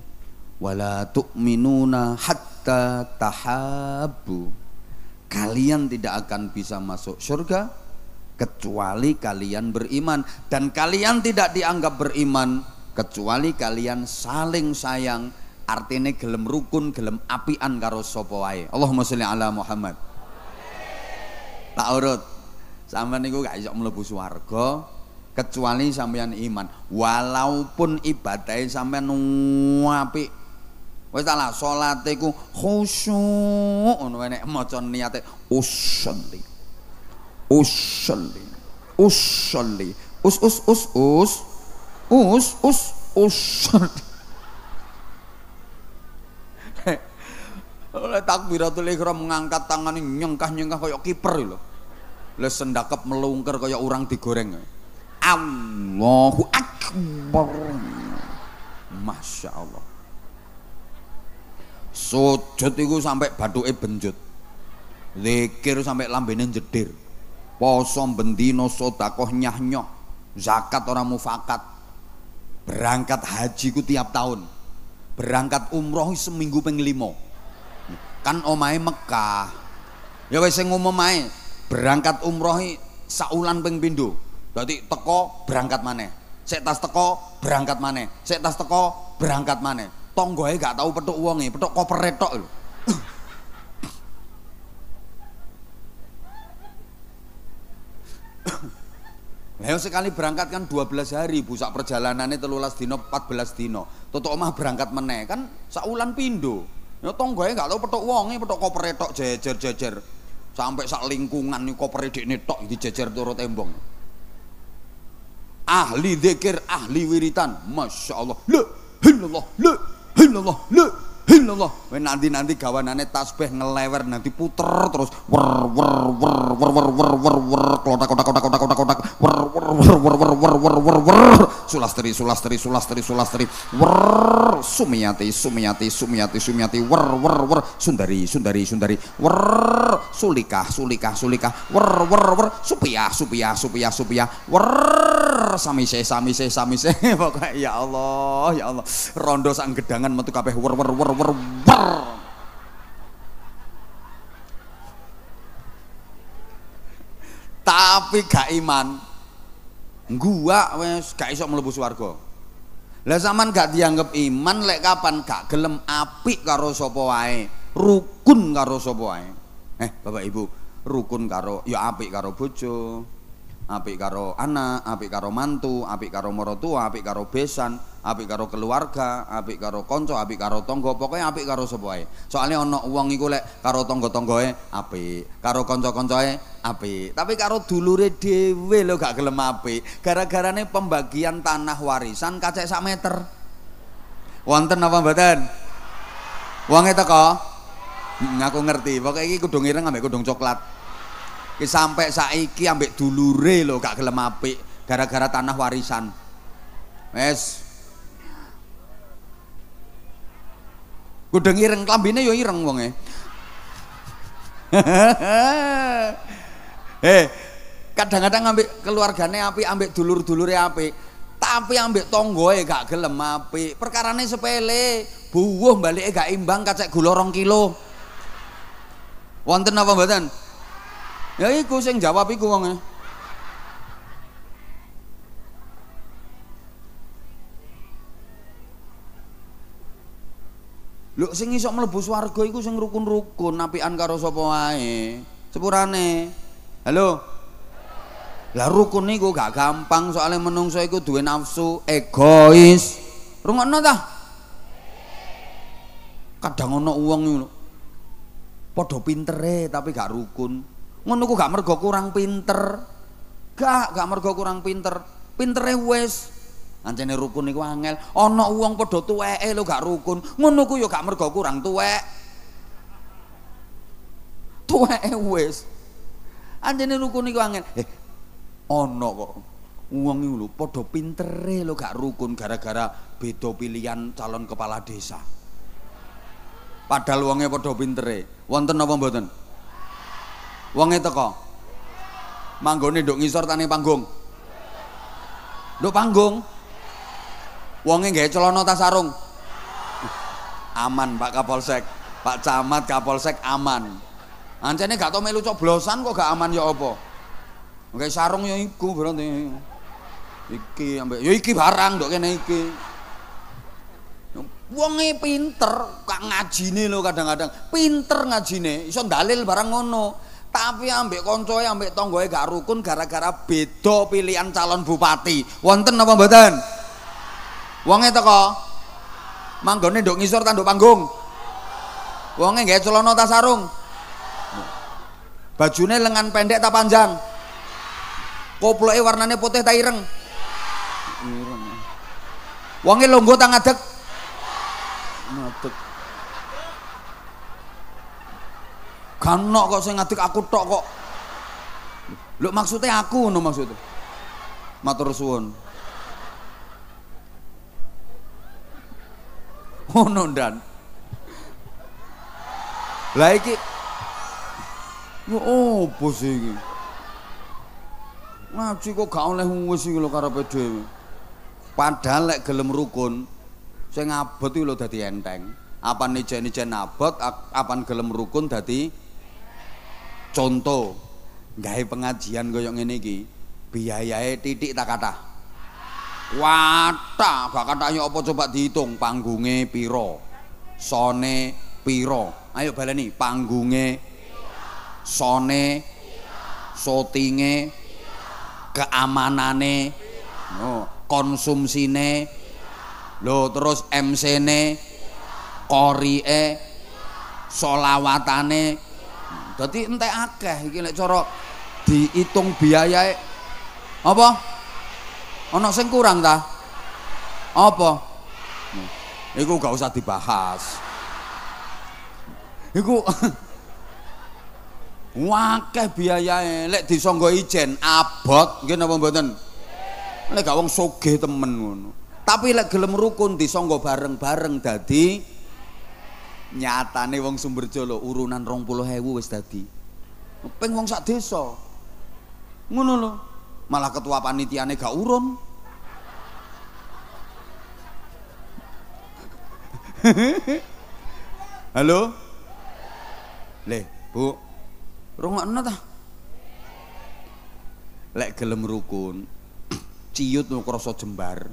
wa la tu'minuna hatta tahabbu. Kalian tidak akan bisa masuk surga kecuali kalian beriman, dan kalian tidak dianggap beriman kecuali kalian saling sayang. Artine gelem rukun, gelem apian karo sapa wae. Allahumma sholli ala Muhammad. Tak urut sampean niku gak iso mlebu swarga kecuali sampean iman, walaupun ibadahe sampean apik. Wis ta lah salate ku khusyuk ngono, nek maca niate usolli usolli usolli us us us us us us us. Oleh takbiratul ihram mengangkat tangan ini nyengkah-nyengkah kayak kiper lho. Lah sendakep melungker kayak orang digoreng. Allahu akbar. akbar. Masya Allah. Sujud itu sampai bathuke benjut, zikir sampai lambene njedir, poso bendino, sedekah nyah-nyoh, zakat ora mufakat, berangkat haji ku tiap tahun, berangkat umroh seminggu ping 5. Kan omahe Mekah. Ya wis sing umum ae, berangkat umroh saulan ping 7. Berarti teko berangkat maneh. Sik tas teko berangkat maneh. Sik tas teko berangkat maneh. Tonggoe gak tahu petuk wonge, petuk kopere tok lho. Lah sekali berangkat kan 12 hari, busak perjalanannya 13 dino, 14 dino. Tutuk omah berangkat meneh kan saulan pindho. Ya tonggoe gak tahu petuk wonge, petuk kopere tok jejer-jejer. Sampai sak lingkungan iki kopere dekne tok dijejer turu tembong. Ahli zikir, ahli wiritan. Masya Allah. Hilallah, le, hilallah, le, hilallah. Nanti gawanane tasbih ngelewer nanti puter terus wer wer wer wer wer wer wer wer kotak kotak kotak kotak kotak kotak wer wer wer wer wer wer wer wer sulastri sulastri sulastri sulastri wer sumiyati sumiyati sumiyati sumiyati wer wer wer sundari sundari sundari wer sulikah sulikah sulikah wer wer wer supiyah supiyah supiyah supiyah wer samise samise pokoknya ya Allah rondo sang gedangan metu kabeh wer wer wer wer wer tapi gak iman gua wes gak iso mlebu swarga. Lah zaman gak dianggap iman lek kapan gak gelem apik karo sapa wae, rukun karo sapa wae. Bapak Ibu, rukun karo ya apik karo bojo, apik karo anak, apik karo mantu, apik karo morotua, apik karo besan, apik karo keluarga, apik karo konco, apik karo tonggo, pokoknya apik karo sebuahnya. Soalnya ono uang iku lek karo tonggo-tonggoe apik, karo konco-koncoe apik, tapi karo dulure dhewe lo gak gelem apik. Gara-garane pembagian tanah warisan kacek sak meter. Wonten apa mboten? Uangnya teko? Aku ngerti. Pokoknya iki kudung ireng ambek kudung coklat. Sampai saiki ambek dulure lho gak gelem apik gara-gara tanah warisan. Wes. Kudeng ireng klambine ya ireng wonge. Kadang-kadang ambek keluargane apik, ambek dulur-dulure apik, tapi ambek tanggae gak gelem apik. Perkarane sepele, buwuh balike gak imbang kacek gula 2 kilo. Wonten apa mboten? Ya iku sing jawab iku wonge. Lho sing iso mlebu swarga iku sing rukun-rukun, apikan karo sapa wae. Sepurane. Halo. Lah rukun niku gak gampang soalnya menungso iku duwe nafsu egois. Rungokno ta? Kadang ana wong ngono. Padha pintere tapi gak rukun. Ngono ku gak mergo kurang pinter. Gak mergo kurang pinter. Pintere wis. Ancene rukun niku angel. Ana wong padha tuweke lho gak rukun. Ngono ku ya gak mergo kurang tuwek. Tuweke wis. Ancene rukun niku angel. Ana kok wong iku lho padha pintere lho gak rukun gara-gara beda pilihan calon kepala desa. Padahal wonge padha pintere. Wonten apa mboten? Wonge teko. Manggone nduk ngisor tane panggung. Nduk panggung. Wonge nggawe celana tas sarung. Aman Pak Kapolsek, Pak Camat Kapolsek aman. Ancene gak tau melu coblosan kok gak aman ya apa? Nggawe sarung ya iku berarti. Iki ambek ya iki barang nduk kene iki. Wonge pinter, kak ngajine lho kadang-kadang. Pinter ngajine, iso dalil barang ngono. Tapi ambek koncoe ambek tanggae gak rukun gara-gara beda pilihan calon bupati. Wonten apa mboten? Wonge teko. Manggone nduk ngisor ta nduk panggung? Wonge nggawe celana ta sarung? Bajune lengan pendek ta panjang? Koploke warnane putih ta ireng? Ireng. Wonge longgo ta ngadeg? Ngadeg. Ganok kok sing ngadeg aku tok kok. Lho maksudnya aku ngono maksudnya. Matur suwun. Ngono ndan. Lah iki opo sih iki? Ngaji kok gak oleh wis iki lho karepe dhewe. Padahal lek gelem rukun sing abot iki lho dadi enteng. Apa nijen-nijen abot, apa gelem rukun dadi contoh. Gawe pengajian koyo ngene iki, biayae titik tak kathah. Wathah, gak kathah yo apa coba dihitung, panggunge pira, sone pira. Ayo baleni, panggunge pira, sone pira, syutinge pira, keamanane pira, konsumsine pira. Lho terus MC-ne pira, qorike pira, selawatane pira. Dadi entek akeh iki nek cara diitung biayae. Apa? Ana sing kurang ta? Apa? Iku gak usah dibahas. Iku akeh biayae. Lek disanggo ijen abot nggih napa mboten? Lek gak wong sugih temen ngono. Tapi lek gelem rukun disanggo bareng-bareng dadi nyatane wong Sumberjo lho urunan 20.000 wis dadi ping wong sak desa ngono lho, malah ketua panitiane gak urun. Halo le bu, rungokno ta, lek gelem rukun ciyut lho krasa jembar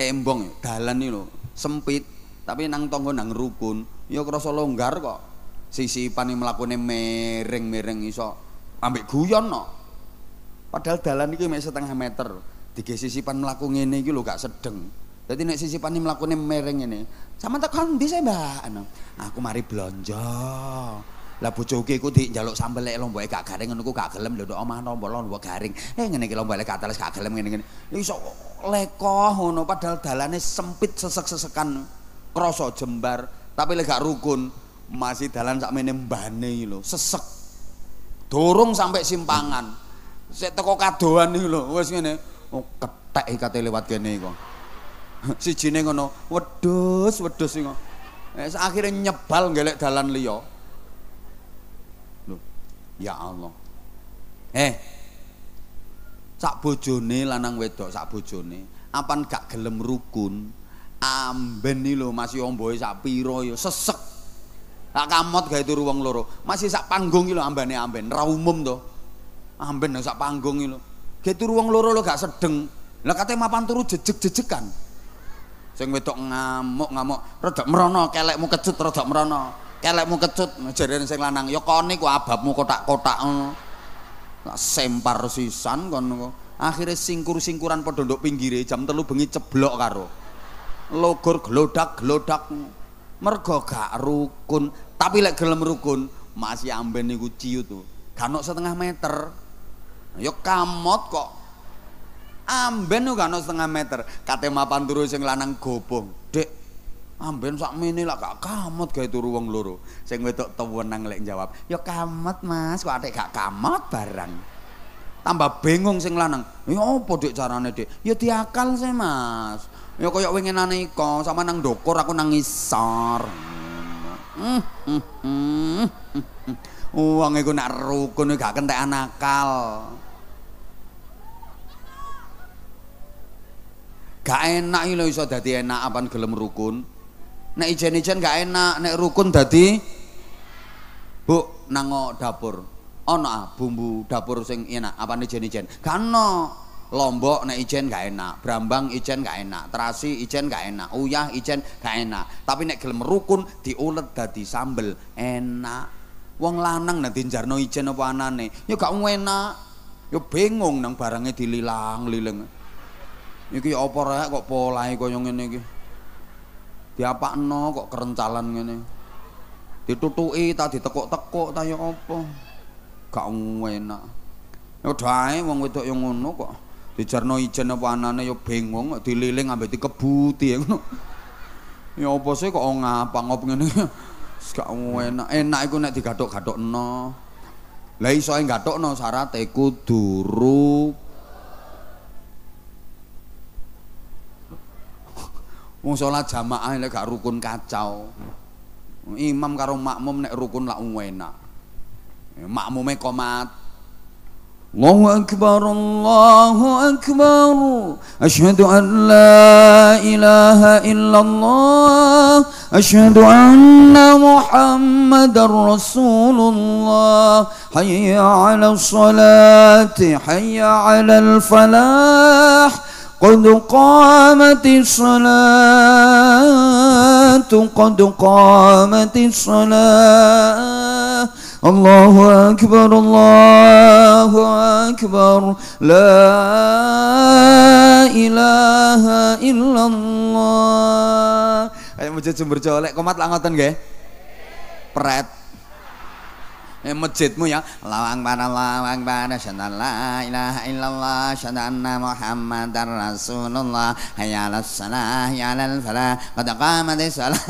embong dalan iki lho sempit. Tapi nang tonggo nang rukun, ya kerasa longgar kok. Sisipan yang melakukannya mereng-mereng iso, ambek guyon no. Padahal dalan itu cuma 0,5 meter. Tiga sisipan melakukan ini gitu gak sedeng. Jadi nek sisipan yang melakukannya mereng ini, sama tak kondi saya mbak. Aku mari belanja. Lah bojoku iku dijaluk sambel lek lombok gak garing ngono ku gak gelem lho omah nompo lombok garing. Ngene iki lombok lek gak teles gak gelem ngene-ngene. Iso lekoh ngono padahal dalane sempit sesek-sesekan. Kroso jembar, tapi lek gak rukun masih dalan sakmene mbane iki lho, sesek. Dorong sampai simpangan. Sik teko kadoan iki lho, wis ngene, kethek iki kate lewat kene iki. Sijine ngono, wedhus-wedhus iki. Akhire nyebal nggelek dalan liya. Lho, ya Allah. Sak bojone lanang wedok sak bojone, apan gak gelem rukun? Amben iki lho masih ombohe sak pira ya sesek. Tak kamot gawe turu wong loro. Masih sak panggung iki lho ambane amben, ra umum to. Amben nang sak panggung iki lho. Gawe turu wong loro lho gak sedeng. Lah kate mapan turu jejeg-jejegan. Sing wedok ngamuk-ngamuk, rada merono kelekmu kecut, rada merono. Kelekmu kecut, jarene sing lanang ya kene ku ababmu kotak-kotak ngono. Tak sempar sisan kono. Akhire singkur-singkuran padha nduk pinggire jam 3 bengi ceblok karo. Logor gelodak-gelodak mergo gak rukun. Tapi lek gelem rukun masih amben niku ciyut tuh gak 0,5 meter ya kamot kok. Amben gak 0,5 meter kate mapan turu sing lanang gobong, dek amben sakmene lak gak kamot gawe turu wong loro. Sing wedok tewenang lek jawab ya kamot mas, kok atik gak kamot barang. Tambah bingung sing lanang, ya apa dek carane dek? Ya diakal sih mas. Ya koyok winginane iko sama nang dokor aku nang ngisor. Wong iku nak rukun gak kentek nakal. Gak enak iki lho iso dadi enak apan gelem rukun. Nek ijen-ijen gak enak, nek rukun dadi Bu nang dapur. Ana bumbu dapur sing enak apan ijen-ijen? Gak ono. Lombok nek ijen gak enak, Brambang ijen gak enak, Terasi ijen gak enak, Uyah ijen gak enak. Tapi nek gelem rukun diulet dadi sambel enak. Wong lanang nek njarno ijen apa anane ya gak enak, ya bingung nang barangnya dililang-liling. Iki apa rek kok polahe kaya ngene iki? Diapakno kok kerencalan ngene. Ditutuki ta ditekuk-tekuk ta ya apa? Gak enak. Ya dae wong wedok ya ngono kok. Dijarno ijen apa anane ya bengong, dililing ambek dikebuti ngono. Ya apa sih kok ngapa-ngop ngene. Gak enak. Enak iku nek digathuk-gathukno. Lah iso gathukno syarat e kudu rukun. Wong salat jamaah nek gak rukun kacau. Imam karo makmum nek rukun lak enak. Makmume qomat. Allahu akbar, Allahu akbar. Asyhadu an la ilaha illallah. Asyhadu anna Muhammadar Rasulullah. Hayya 'alal salati, hayya 'alal falah. Qad qamatis salat, qad qamatis salat. Allahu akbar, Allahu akbar. La ilaha illallah. Ayo masjid Sumberjo lek komat lak ngoten nggih. Pret. Masjidmu ya lawang para syana la ilaha illallah syana anna Muhammadar Rasulullah hayya 'alas salah ya 'alal falah qad qamatis salah.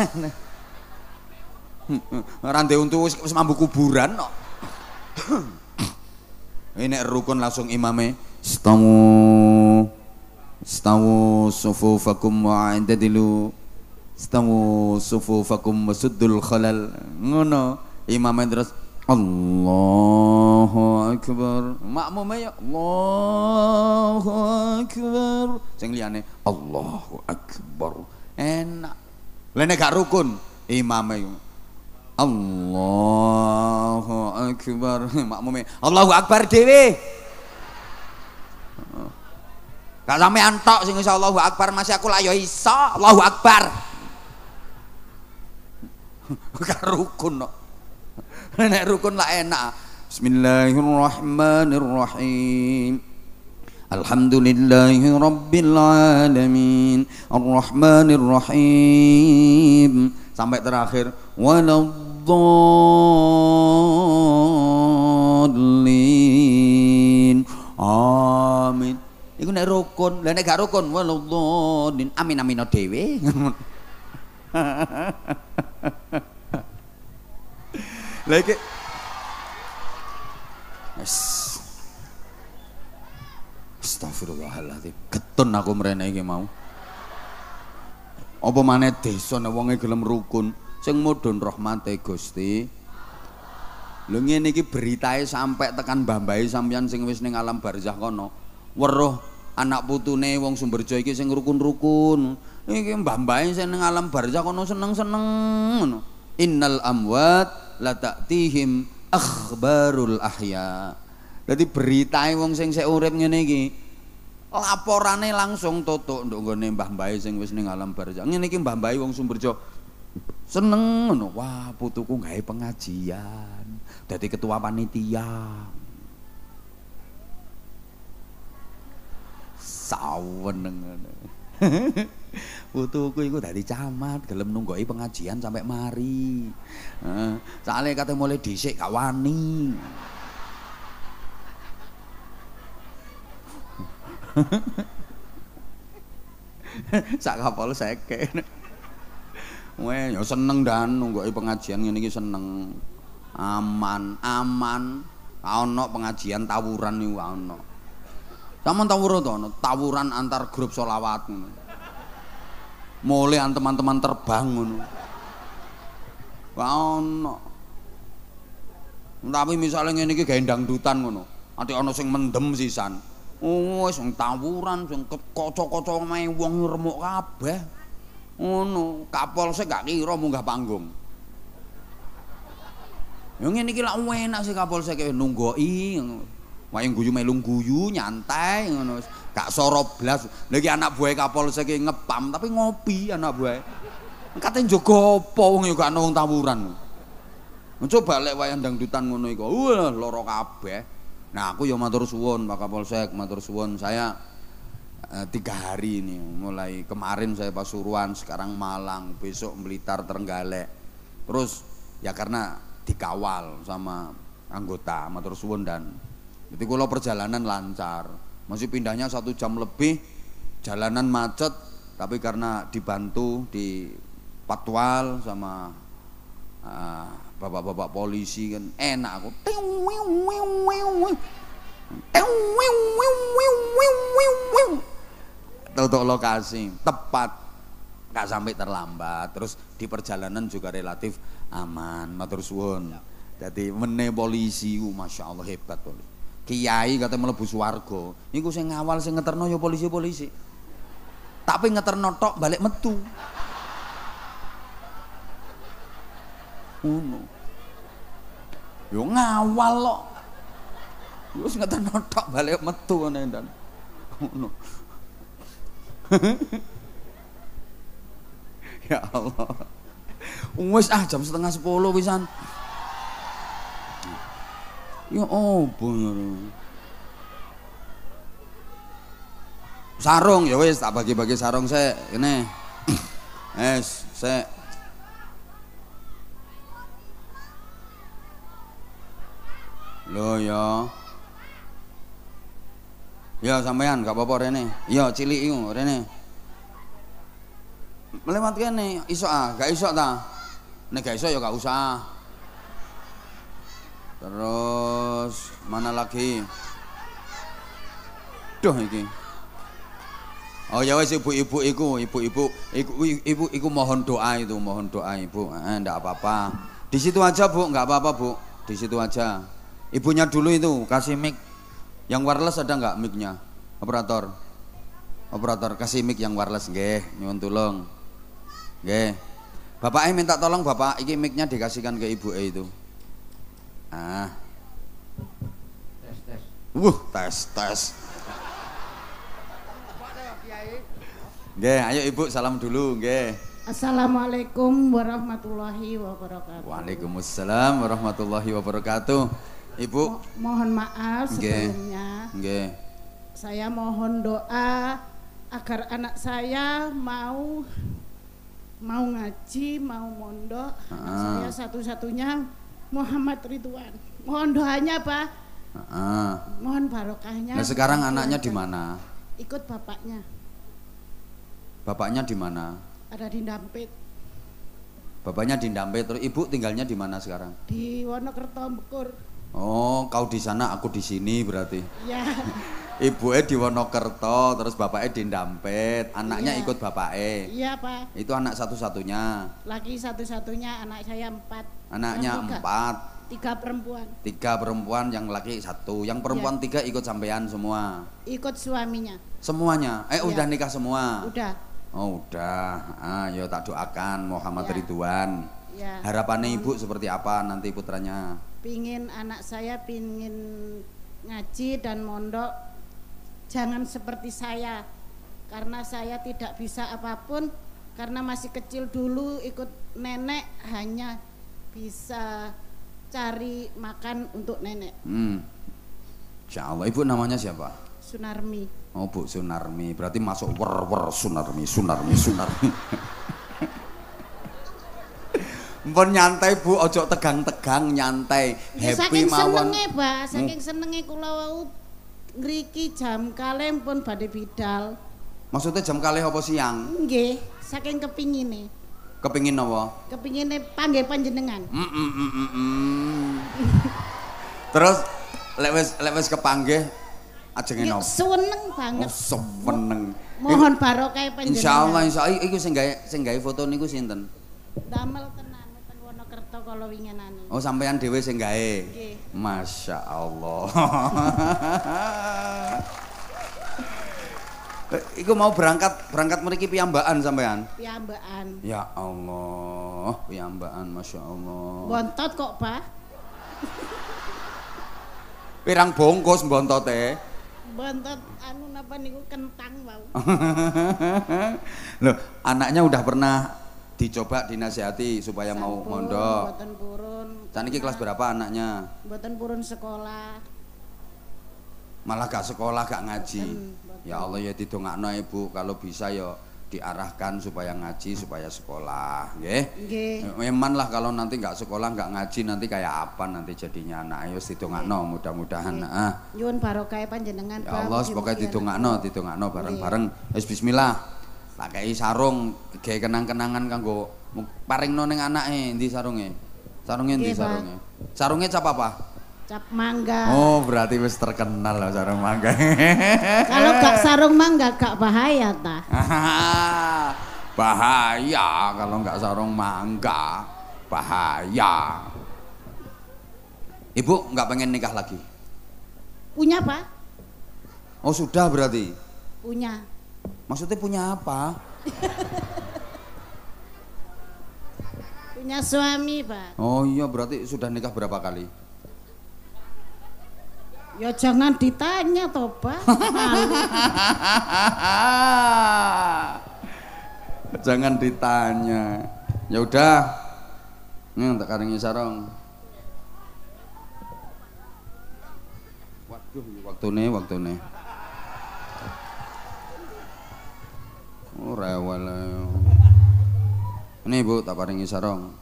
Rande untuk semambu kuburan kok. Ini rukun langsung imame istamu istamu sufufakum wa'adadilu istamu sufufakum wasuddul khalal ngono imame terus Allahu akbar. Makmume ya Allahu akbar. Sing liyane Allahu akbar. Enak. Lene gak rukun imame Allahu akbar. Makmume Allahu akbar dhewe. Gak sampean tok sing iso Allahu akbar, masih aku lak ya iso Allahu akbar. Gak rukun kok. Nek rukun lah enak. Bismillahirrahmanirrahim. Alhamdulillahi rabbil alamin. Arrahmanirrahim. Sampai terakhir waladdallin. Amin. Iku nek rukun, lah nek gak rukun waladdallin amin amino dhewe. Like yes. Astagfirullahaladzim. Getun aku merene iki mau. Apa maneh desa nek wonge gelem rukun, sing mudhun rahmate Gusti. Lho ngene iki beritae sampe tekan mbah-mbahe sampeyan sing wis ning alam barzah kono. Weruh anak putune wong Sumberjo iki sing rukun-rukun. Iki mbah-mbahe sing ning alam barzah kono seneng-seneng ngono. Innal amwat la ta'tihim akhbarul ahya. Dadi beritae wong sing sik urip ngene iki laporane langsung tutuk nduk nggone mbah-mbahe sing wis ning alam barzah. Ngene iki mbah-mbahe wong Sumberjo seneng ngono. Wah, putuku gawe pengajian dadi ketua panitia. Saweneng ngono. Putuku iku dari camat gelem nunggui pengajian sampai mari. Soale kate mulai dhisik gak wani. Sak Kapolsek. Weh, yo seneng dan nunggui pengajian ngene iki seneng. Aman, aman. Ana pengajian tawuran niku ana. Sampeyan tawuran to ana, tawuran antar grup selawat ngono. Mulai teman-teman terbangun, wow, tapi misalnya ini kayak dangdutan ngono, nanti ono sing mendem sisan, oh, sing tawuran, sing kocok-kocok main uang remuk kabeh, ngono, Kapolsek gak kira munggah panggung, yang ini kira enak sih Kapolsek kayak nunggui, main guyu melung guyu nyantai ngono. Kak sorop belas, lagi anak buah Kapolsek ngepam tapi ngopi anak buah. Katanya jogo powong juga nong tawuran. Mencoba lek wayang dangdutan ngono iku. Loro kabeh. Nah aku ya matur suwun Pak Kapolsek, matur suwun saya 3 hari ini. Mulai kemarin saya Pasuruan, sekarang Malang, besok Mblitar Terenggalek. Terus ya karena dikawal sama anggota, matur suwun dan jadi kalau perjalanan lancar. Masih pindahnya 1 jam lebih, jalanan macet, tapi karena dibantu di patwal sama bapak-bapak polisi kan enak aku. Tutup lokasi tepat nggak sampai terlambat, terus di perjalanan juga relatif aman, matur suwun. Jadi mene polisi, masya Allah hebat polisi. Kiai kata melebus warga, ini gue yang ngawal, saya ngeterno ya polisi-polisi. Tapi ngeterno tok balik metu. Uno, yo ngawal lo, gue ngeterno tok balik metu nendan. Uno. Ya Allah, wes ah jam 9:30 wisan. Ya apa sarung ya wis tak bagi-bagi sarung saya ini es saya lo ya ya sampean gak apa-apa rene ya cilik iku rene melewat kene iso ah gak iso ta nek gak iso ya gak usah. Terus mana lagi? Duh iki. Oh ya wis ibu-ibu iku, ibu-ibu mohon doa itu, mohon doa ibu. Enggak apa-apa. Di situ aja, Bu, enggak apa-apa, Bu. Di situ aja. Ibunya dulu itu kasih mic. Yang wireless ada enggak mic-nya? Operator. Operator kasih mic yang wireless nggih, nyuwun tulung. Nggih. Bapake minta tolong Bapak iki mic-nya dikasihkan ke ibuke itu. Ah, tes tes. Tes tes. Nggih, ayo Ibu salam dulu, nggih. Assalamualaikum warahmatullahi wabarakatuh. Waalaikumsalam warahmatullahi wabarakatuh. Ibu, mohon maaf sebelumnya. Nggih. Saya mohon doa agar anak saya mau ngaji, mau mondok. Saya satu-satunya Muhammad Ridwan, mohon doanya Pak, mohon barokahnya. Nah sekarang anaknya di mana? Ikut bapaknya. Bapaknya di mana? Ada di Ndampit. Bapaknya di Ndampit, terus ibu tinggalnya di mana sekarang? Di Wonokerto Bekur. Oh, kau di sana, aku di sini berarti. Iya. Ibunya di Wonokerto, terus bapaknya di Ndampit, anaknya ya. Ikut bapaknya. Iya Pak. Itu anak satu-satunya. Laki satu-satunya, anak saya 4. Anaknya 4. 3 perempuan. 3 perempuan, yang laki 1. Yang perempuan ya. 3 ikut sampean semua. Ikut suaminya. Semuanya. Ya. Udah nikah semua. Udah. Oh udah. Ayo tak doakan Muhammad ya. Ridwan. Ya. Harapannya ibu seperti apa nanti putranya? Pingin anak saya pingin ngaji dan mondok. Jangan seperti saya, karena saya tidak bisa apapun. Karena masih kecil dulu ikut nenek hanya bisa cari makan untuk nenek. Insya Allah. Ibu namanya siapa? Sunarmi. Oh Bu Sunarmi, berarti masuk wer Sunarmi, Sunarmi. Mpun nyantai Bu, ojo tegang-tegang, nyantai. Ya, happy saking mawon. Senenge, Pak, saking senenge kula wau ngriki jam kalih pun badhe bidal. Maksudnya jam kalih apa siang? Nggih, saking kepingine. Kepingin apa? Kepinginnya panggil panjenengan. Terus lewes kepanggih ajengin apa? Seneng banget. Oh, seneng. Mohon barokah panjenengan. Insyaallah insyaallah iku sing gawe foto niku sinten? Damel tenan ten Wonokerto kala winginane. Oh, sampean dhewe sing gawe. Nggih. Masyaallah. Iku mau berangkat mriki piyambakan sampean? Piyambakan. Ya Allah, piyambakan masya Allah. Bontot kok, Pak? Pirang bongkos bontote. Bontot anu napa niku kentang, Pak. Loh, anaknya udah pernah dicoba dinasihati supaya sampun, mau mondok. Mboten purun. Saniki kelas berapa anaknya? Mboten purun sekolah. Malah gak sekolah, gak ngaji. Ya Allah ya didongakno Ibu, kalau bisa ya diarahkan supaya ngaji, supaya sekolah, nggih. Nggih. Memanlah kalau nanti gak sekolah, gak ngaji nanti kayak apa nanti jadinya anak. Ayo didongakno, mudah-mudahan. Heeh. Nyuwun barokah panjenengan, Pak. Ya Allah, pokoke didongakno bareng-bareng. Wis bismillah. Tak kei sarung, gawe kenang-kenangan kanggo paringno ning anake. Endi sarunge? Sarunge endi sarunge? Sarunge cap apa? Cap mangga. Oh berarti wis terkenal loh sarung mangga. Kalau gak sarung mangga gak bahaya ta. bahaya kalau nggak sarung mangga, bahaya. Ibu nggak pengen nikah lagi? Punya Pak. Oh sudah berarti? Punya. Maksudnya punya apa? Punya suami Pak. Oh iya, berarti sudah nikah berapa kali? Ya jangan ditanya toh Pak. Jangan ditanya. Ya udah, ini tak karingi sarong. Waktune. Ora wae. Ini Bu, tak paringi sarong.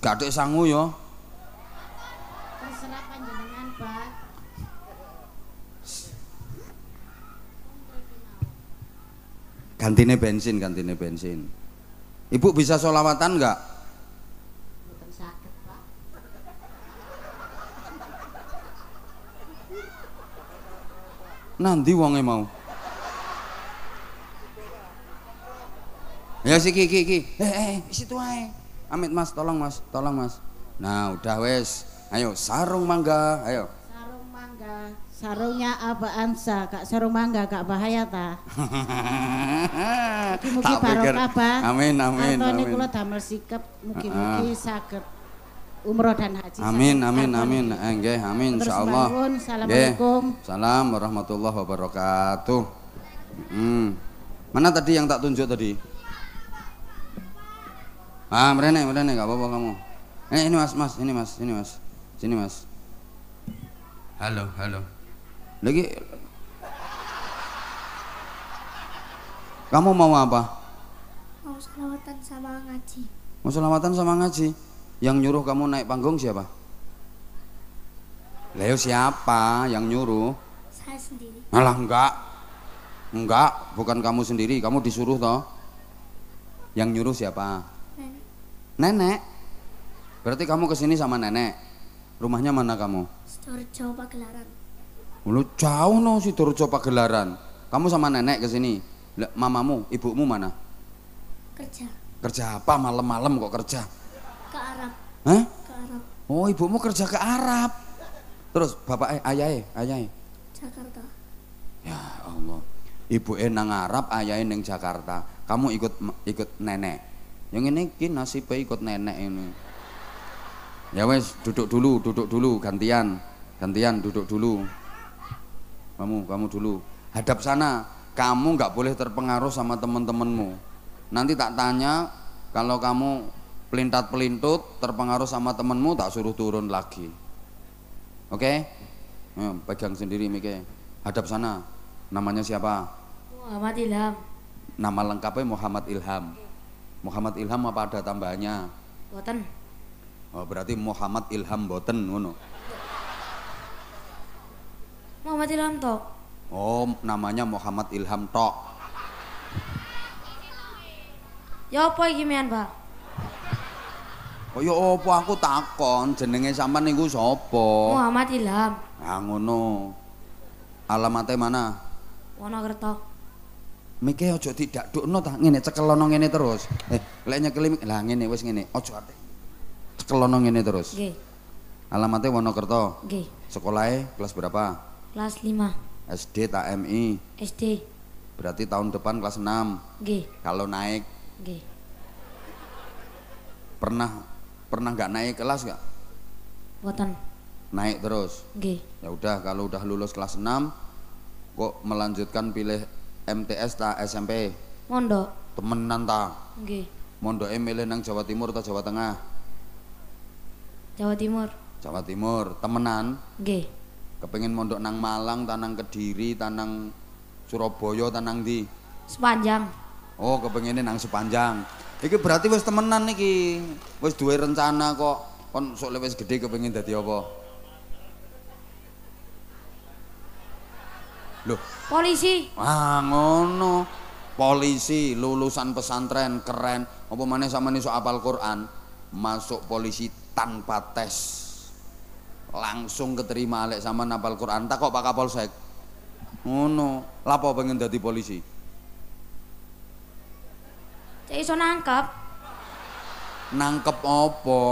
Gak ada sangu yo. Terserah panjenengan, Pak. Gantine bensin. Ibu bisa sholawatan enggak? Bukan sakit, Pak. Nanti wonge mau. Ya si Kiki. Situ ae. Amit Mas, tolong Mas. Nah, udah wes. Ayo sarung mangga, ayo. Sarung mangga. Sarungnya apaan sa? Kak sarung mangga, kak bahaya ta? Mugi-mugi barokah, Pak. Amin. Antone kula damel sikep, mugi-mugi saged umroh dan haji. Amin. Nggih, amin insyaallah. Assalamualaikum. Salam warahmatullahi wabarakatuh. Mana tadi yang tak tunjuk tadi? Ah, merene, gak apa-apa kamu. Ini mas. Sini mas. Halo. Lagi. Kamu mau apa? Mau selawatan sama ngaji. Yang nyuruh kamu naik panggung siapa? Leo siapa yang nyuruh? Saya sendiri. Alah, enggak, bukan kamu sendiri, kamu disuruh toh. Yang nyuruh siapa? Nenek. Berarti kamu kesini sama nenek. Rumahnya mana kamu? Sumberjo Pagelaran. Lu jauh no Sumberjo Pagelaran. Kamu sama nenek kesini. Mamamu, ibumu mana? Kerja. Kerja apa? Malam-malam kok kerja? Ke Arab. Hah? Ke Arab. Oh, ibumu kerja ke Arab. Terus bapak ayah? Jakarta. Ya Allah. Ibu nang Arab, ayah nang Jakarta. Kamu ikut nenek. Yang ini nasibnya ikut nenek ini. Ya wes, duduk dulu gantian duduk dulu. Kamu dulu hadap sana. Kamu nggak boleh terpengaruh sama temen-temenmu. Nanti tak tanya, kalau kamu pelintat-pelintut terpengaruh sama temenmu, tak suruh turun lagi. Oke? Ya, pegang sendiri Mike. Hadap sana. Namanya siapa? Muhammad Ilham. Nama lengkapnya Muhammad Ilham. Muhammad Ilham apa ada tambahannya? Boten. Oh, berarti Muhammad Ilham boten ngono. Muhammad Ilham tok. Oh, namanya Muhammad Ilham tok. Ya apa iki men, Pak? Oh ya apa aku takon jenenge sampean niku sapa? Muhammad Ilham. Ah ngono. Alamatnya mana? Wonokerto. Miki ojo didakdukno ta ngene cekelono ngene terus. Lek nyekeli lah ngene wis ngene. Ojo ate. Cekelono ngene terus. Nggih. Alamate Wonokerto. Nggih. Sekolahe kelas berapa? Kelas 5. SD ta MI? SD. Berarti tahun depan kelas 6. Nggih. Kalau naik. Nggih. Pernah enggak naik kelas enggak? Mboten. Naik terus. Nggih. Ya udah, kalau udah lulus kelas 6 kok melanjutkan pilih MTS ta SMP? Mondok. Temenan ta? Nggih. Mondoke milih nang Jawa Timur ta Jawa Tengah? Jawa Timur. Jawa Timur, temenan? Nggih. Kepengin mondok nang Malang, tanang Kediri, tanang Surabaya, tanang di? Sepanjang. Oh, kepengine nang sepanjang. Iki berarti wis temenan iki. Wis duwe rencana kok. Kon sok wis gedhe kepengin dadi apa? Loh. Polisi. Ah ngono. Polisi lulusan pesantren keren. Apa maneh sampeyan iso apal Quran, masuk polisi tanpa tes. Langsung keterima lek sampeyan apal Quran. Tak kok Pak Kapolsek. Ngono. Lapo pengen dadi polisi? Cek iso nangkep. Nangkep apa?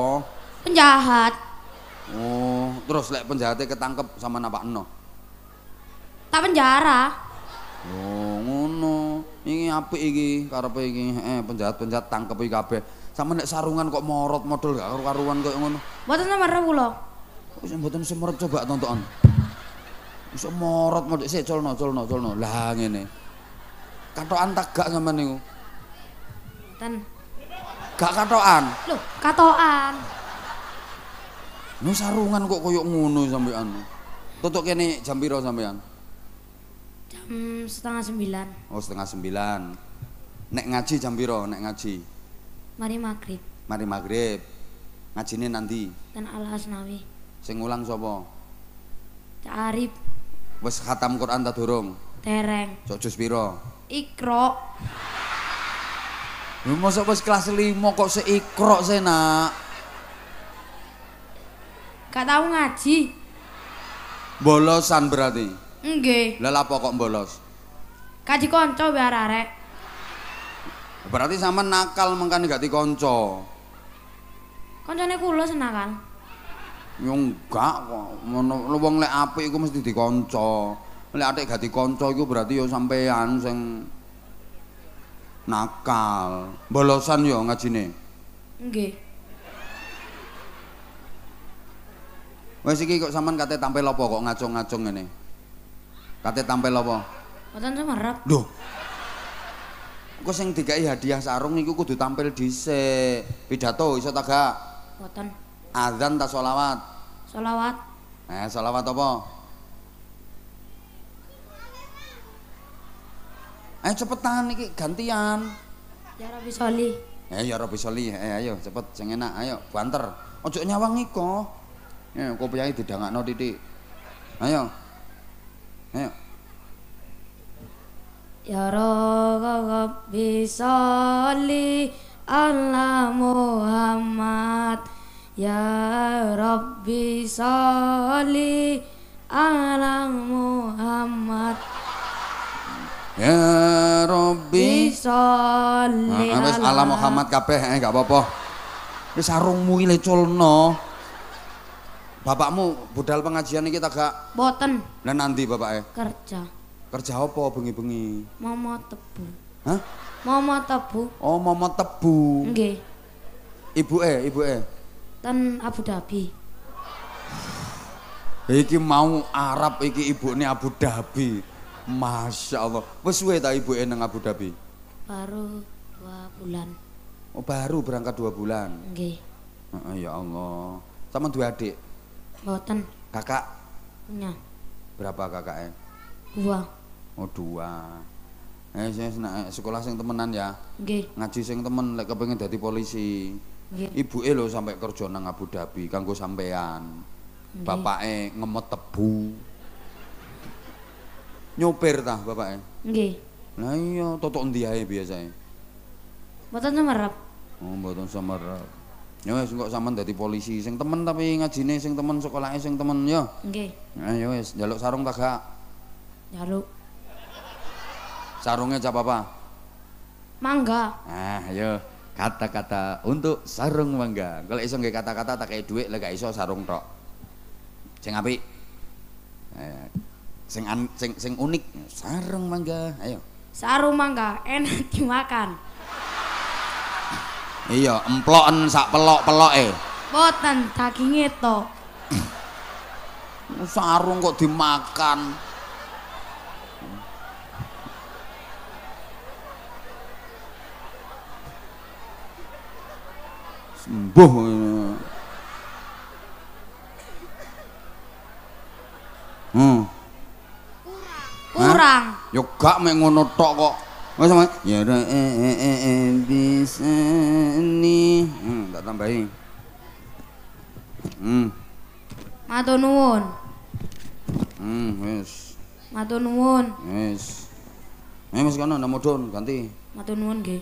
Penjahat. Oh, terus lek penjahatnya ketangkep sama napak eno? Tak penjara. Oh, ngono. Ini apik iki, karepe iki. Penjahat-penjahat tangkep iki kabeh. Sama nek sarungan kok morot model gak karuan kok ngono. Mboten merep kula. Wis mboten semerep coba tontonan. Wis morot model sik colno. Lah ngene. Katokan tagak sampean niku. Mboten. Gak katokan. Loh, katokan. Nu sarungan kok koyo ngono sampean. Tutuk kene jam pira sampean? Jam 8:30. Oh, 8:30. Nek ngaji jam pira nek ngaji? Mari maghrib. Ngajine nanti. Ten Al-Asnawi. Sing ngulang sapa? Cak Arif. Wis khatam Quran ta durung? Dereng. Jus pira? Iqra. Lha mosok wis kelas 5 kok sik Iqra sih, Nak? Gak tau ngaji. Bolosan berarti? Nggih. Lha lapo kok bolos? Kaji kanca wae arek. Berarti sama nakal mengkan gak dikonco. Koncone kula senakal. Ya enggak kok. Ngono wong lek apik iku mesti dikonco. Lek atik gak dikonco iku berarti ya sampean sing nakal. Bolosan ya ngajine. Nggih. Wes iki kok sampean kate tampil apa kok ngacung-ngacung ngene. Kate tampil apa? Mboten semerep. Lho. Kok sing dikai hadiah sarung niku kudu tampil dhisik. Pidato iso ta gak? Mboten. Azan ta selawat? Selawat. Selawat apa? Cepetan iki gantian. Ya Rabbi Soli. Ya Rabbi Soli. Ayo cepet sing enak. Ayo banter. Ojo nyawang iko. Ya kopiahe didangakno titik. Ayo. Ya Rabbi sholli ala Muhammad. Ya Rabbi sholli ala Muhammad. Ya Rabbi sholli ala Muhammad kabeh gak apa-apa. Wis sarungmu iki culno. Bapakmu budal pengajian iki ta gak? Mboten. Lah nanti bapake? Kerja apa bengi-bengi? Mama tebu. Hah? Mama tebu. Oh, mama tebu. Nggih. Ibuke. Ten Abu Dhabi. Iki mau Arab iki ibune Abu Dhabi. Masya Allah. Wis suwe ta ibuke nang Abu Dhabi? Baru 2 bulan. Oh, baru berangkat 2 bulan. Nggih. Ya Allah. Sampeyan duwe adik? Mboten. Kakak? Punya. Berapa kakake? 2. Oh 2. Sekolah sing temenan ya. Nggih. Ngaji sing temen lek kepengin dadi polisi. Nggih. Ibuke lho sampai kerja nang Abu Dhabi kanggo sampean. Bapake ngemot tebu. Nyopir tah bapake? Nggih. Lah iya totok endi ae biasae? Mboten semerep. Oh mboten semerep. Ya wis kok sampean dadi polisi sing temen tapi ngajine sing temen sekolahe sing temen ya. Nggih. Ya wis njaluk sarung ta gak? Njaluk. Sarungnya cap apa? Mangga. Ayo kata-kata untuk sarung mangga. Kalau iso nggih kata-kata tak kaya duit, lek gak iso sarung tok. Sing apik. Sing unik, sarung mangga. Ayo. Sarung mangga enak dimakan. Iya, emploken sak pelok-peloke. Mboten daginge tok. Sarung kok dimakan. Mbuh. Kurang. Ya gak mek ngono tok kok. Wis sampe ya bisa ni. Tak tambahi. Matur nuwun. Wis. Matur nuwun. Wis. Wis kono ndak mudhun ganti. Matur nuwun nggih.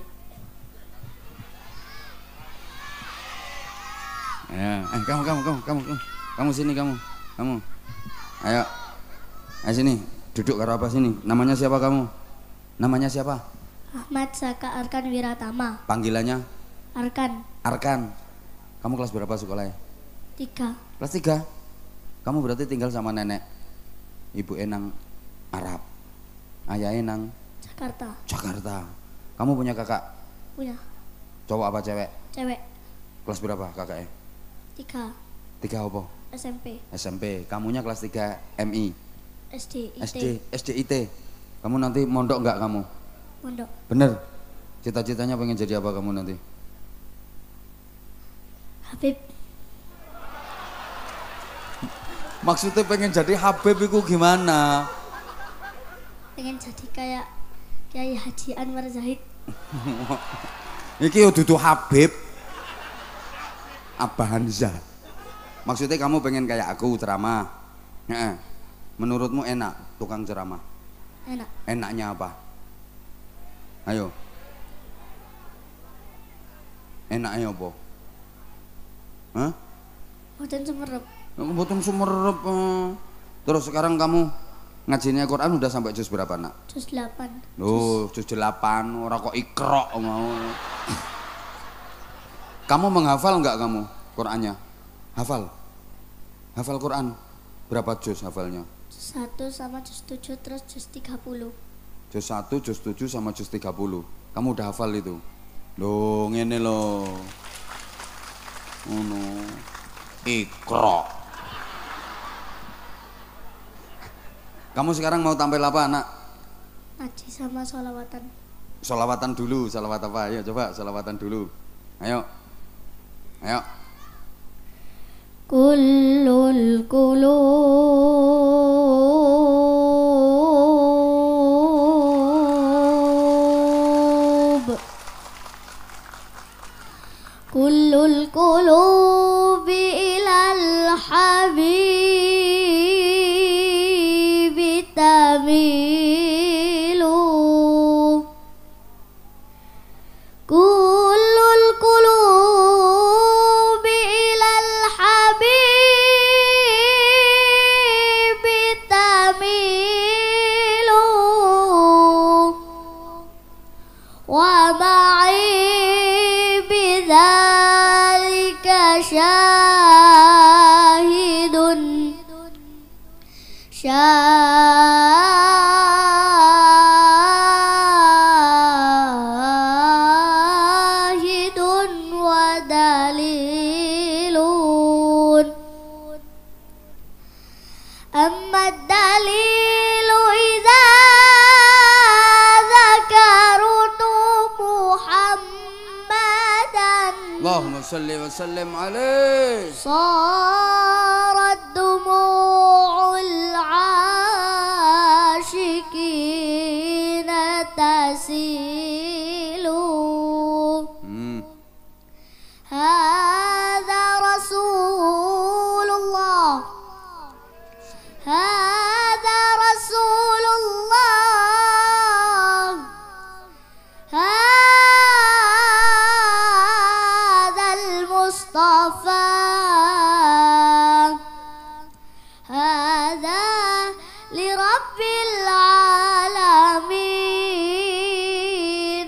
Ya. Kamu sini kamu. Ayo. Ayo sini, duduk karo apa sini. Namanya siapa kamu? Ahmad Saka Arkan Wiratama. Panggilannya? Arkan. Arkan. Kamu kelas berapa sekolahnya? 3. Kelas 3? Kamu berarti tinggal sama nenek? Ibu enang Arab. Ayah enang? Jakarta. Jakarta. Kamu punya kakak? Punya. Cowok apa cewek? Cewek. Kelas berapa kakaknya? 3. 3 apa? SMP. SMP. Kamunya kelas 3 MI? SDIT. SDIT. Kamu nanti mondok nggak kamu? Mondok. Bener. Cita-citanya pengen jadi apa kamu nanti? Habib. Maksudnya pengen jadi Habib itu gimana? Pengen jadi kayak Kiai Haji Anwar Zahid. Iki yo dudu Habib. Abah Hanzah. Maksudnya kamu pengen kayak aku ceramah. Heeh. Menurutmu enak tukang ceramah? Enak. Enaknya apa? Ayo. Enaknya apa? Hah? Boten sumerep. Boten sumerep. Terus sekarang kamu ngajinya Quran udah sampai juz berapa, Nak? Juz 8. Loh, juz 8 ora kok ikrok mau. Kamu menghafal enggak kamu Qurannya? Hafal. Hafal Quran. Berapa juz hafalnya? 1 sama juz 7 terus juz 30. Juz 1, juz 7 sama juz 30. Kamu udah hafal itu? Loh, ngene lho. Ngono. Iqra. Kamu sekarang mau tampil apa, Nak? Ngaji sama sholawatan. Sholawatan dulu, sholawat apa? Ayo coba sholawatan dulu. Ayo. Ayo. Kullul qulub, kullul qulub ilal habibi tamilu, kullul qulub syahidun wa dalilun, amma dalilu idza zakartu Muhammadan Allahumma shalli wa sallim alaihi sarat dumu'ul ashikina tasilu. Hadza Rasulullah, hadza Rasulullah, hadza al-Mustafa, hadza li rabbil alamin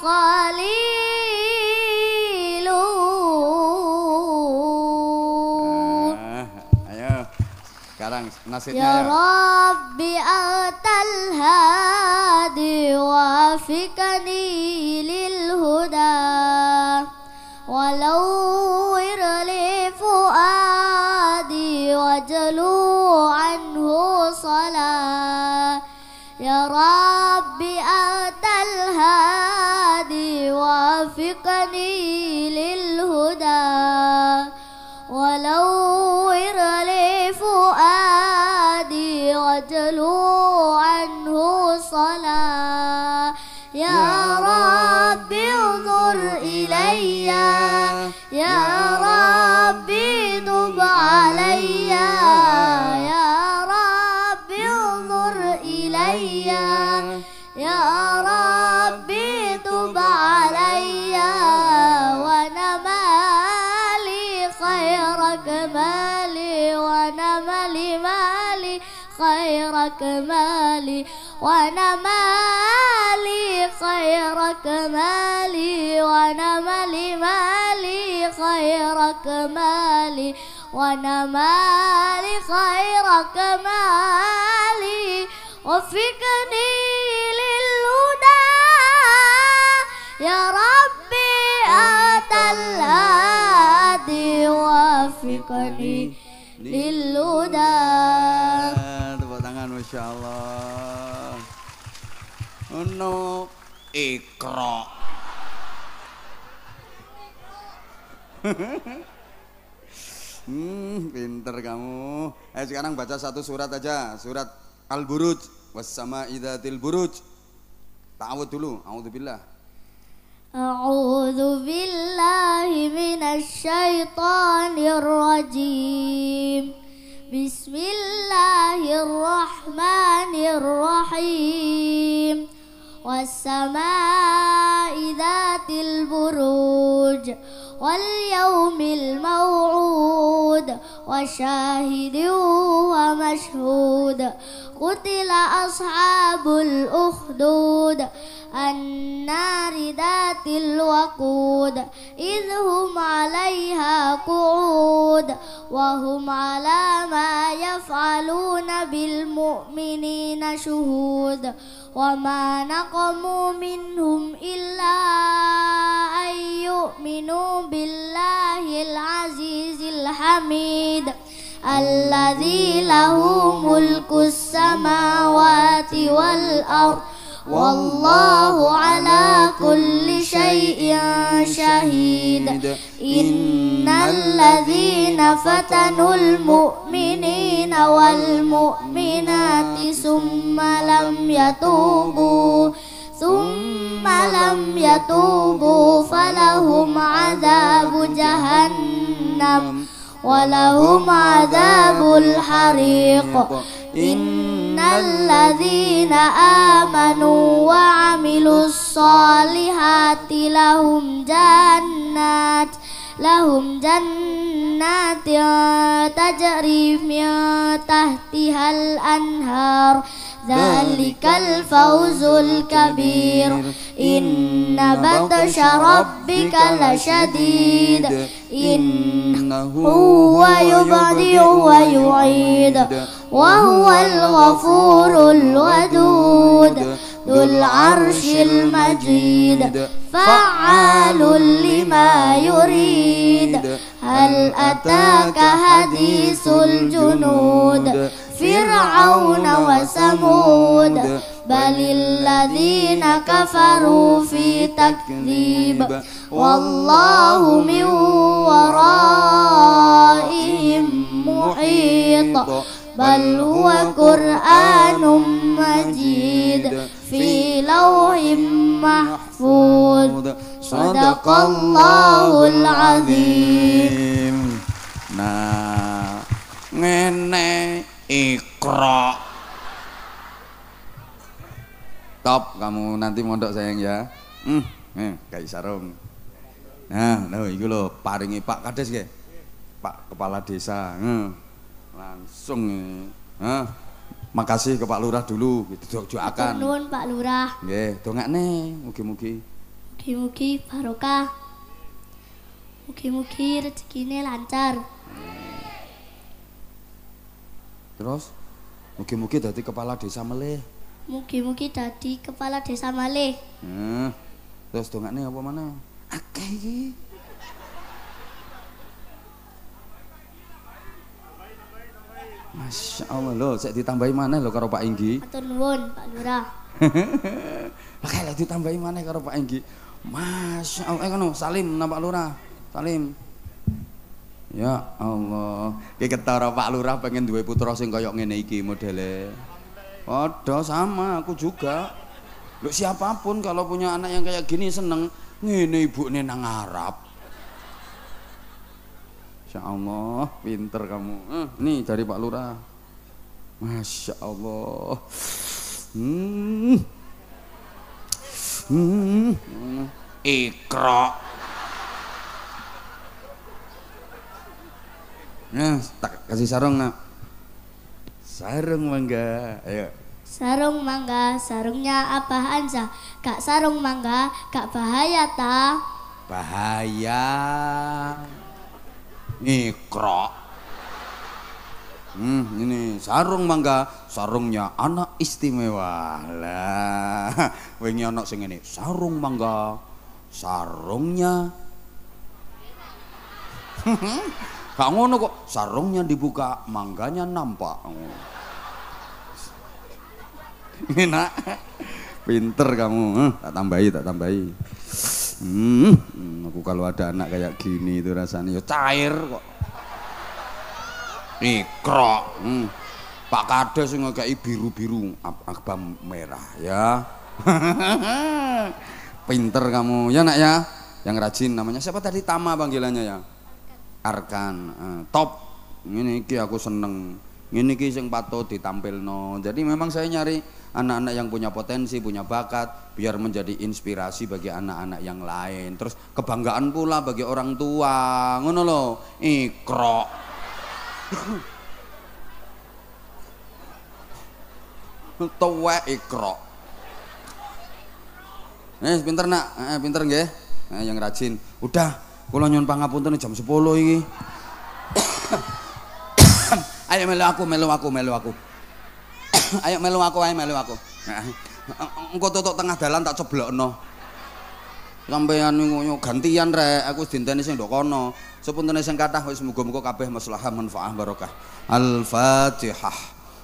khalilun. Ayo sekarang nasibnya ya Rabbi atal hadi wa fikani lil huda walau irli fuadi wajlu anhu salah. Ya Rabbi atal hadi wafiqni lil huda walau irli fuadi wajlu anhu salah. Ya Rabbi unzur ilayya, ya Rabbi tub alayya, ya Rabbi unzur ilayya, ya Rabbi tub alayya wa namali khairak mali wa namali mali خير كمالي وأنا مالي خير كمالي وأنا مالي مالي خير كمالي وأنا مالي خير كمالي وفقني للهدى يا ربي أتى الهادي وفقني للهدى. Tepuk tangan, masya Allah. Ono Iqra. Pinter kamu. Eh sekarang baca satu surat aja, surat Al-Buruj. Wassama idzatil buruj. Ta'awud dulu. A'udzubillah. A'udzubillahi minasyaitonir rajim. Bismillahirrahmanirrahim. Wassamaa'i dhatil buruj wal yaumil maw'ud wa syahidin wa mashhud qutila ashabul ukhdud an-nari dhatil waqud idh hum 'alayha qu'ud wa hum 'ala ma yaf'aluna bil mu'minina syuhud wa ma naqamu minhum illa ayyuminu billahil azizil hamid alladzi lahu mulkus samawati wal ard wallahu ala kulli syai'in syahid. Innalladzina fatanul mu'minina wal mu'minati summa lam yatubu summa lam yatubu falahum adzabu jahannam walahum adzabul hariq. Innalladzina amanu wa 'amilus solihati lahum jannat tajri min tahtihal anhar zalikal fawzul kabir. Inna batsha rabbika lasyadid innahu huwa yubdi'u wa yu'id wa huwal ghafurul wadud dzul arsyil majid fa'alul lima yurid. Hal ataka hadisul junud Fir'auna wa Samud balil ladzina kafaru fi takdzib wallahu min waraihim muhit bal huwa qur'anum majid fi lauhim mahfuz. Shadaqallahul azim. Nah ngene Iqra. Top kamu nanti mondok sayang ya. Kayak sarung. Nah, itu loh paringi Pak Kades ya. Pak Kepala Desa. Langsung. Makasih ke Pak Lurah dulu. Didoakan. Nuwun Pak Lurah. Nggih, dongakne mugi-mugi. Mugi-mugi barokah. Mugi-mugi rezekine lancar. Terus, mugi-mugi dadi kepala desa malih. Mugi-mugi dadi kepala desa malih. Terus dongane apa mana? Akeh iki. Masya Allah loh, saya ditambahi mana loh karo Pak Inggi? Matur nuwun Pak Lurah. Pakai ditambahi mana karo Pak Inggi? Masya Allah, kono Salim napa Pak Lurah? Salim. Ya Allah, iki ketara Pak Lurah pengen duwe putra sing kaya ngene iki modele. Padha sama aku juga. Lu siapapun kalau punya anak yang kayak gini seneng ngene ibune nang Arab. Masya Allah, pinter kamu. Nih dari Pak Lurah. Masya Allah. Iqra. Nah, tak kasih sarung nak. Sarung mangga, ayo. Sarung mangga, sarungnya Abah Anza. Kak sarung mangga, kak bahaya ta? Bahaya. Nikrok. Ini sarung mangga, sarungnya anak istimewa. Lah, wingi ana sing ngene, sarung mangga, sarungnya. Gak ngono kok, sarungnya dibuka, mangganya nampak. Enak, pinter kamu. Tak tambahi. Aku kalau ada anak kayak gini itu rasanya yo cair kok. Ikrok. Pak Kades yang ngekei biru-biru, apa merah ya. Pinter kamu ya nak ya, yang rajin. Namanya siapa tadi, Tama panggilannya ya? Arkan, top. Ini ki aku seneng. Ini ki sing patut ditampilno. Jadi memang saya nyari anak-anak yang punya potensi, punya bakat, biar menjadi inspirasi bagi anak-anak yang lain. Terus kebanggaan pula bagi orang tua. Ngono lo, ikrok. Tuwe ikrok. Pinter nak, pinter nggih. Yang rajin. Udah. Kula nyuwun pangapunten jam 10 iki. Ayo melu aku. Ayo melu aku. Engko tutuk tengah dalan tak ceblokno. Sampeyan ngono gantian rek, aku wis dinteni sing ndok kono. Sepuntene sing kathah wis muga-muga kabeh maslahah manfaah barokah. Al-Fatihah.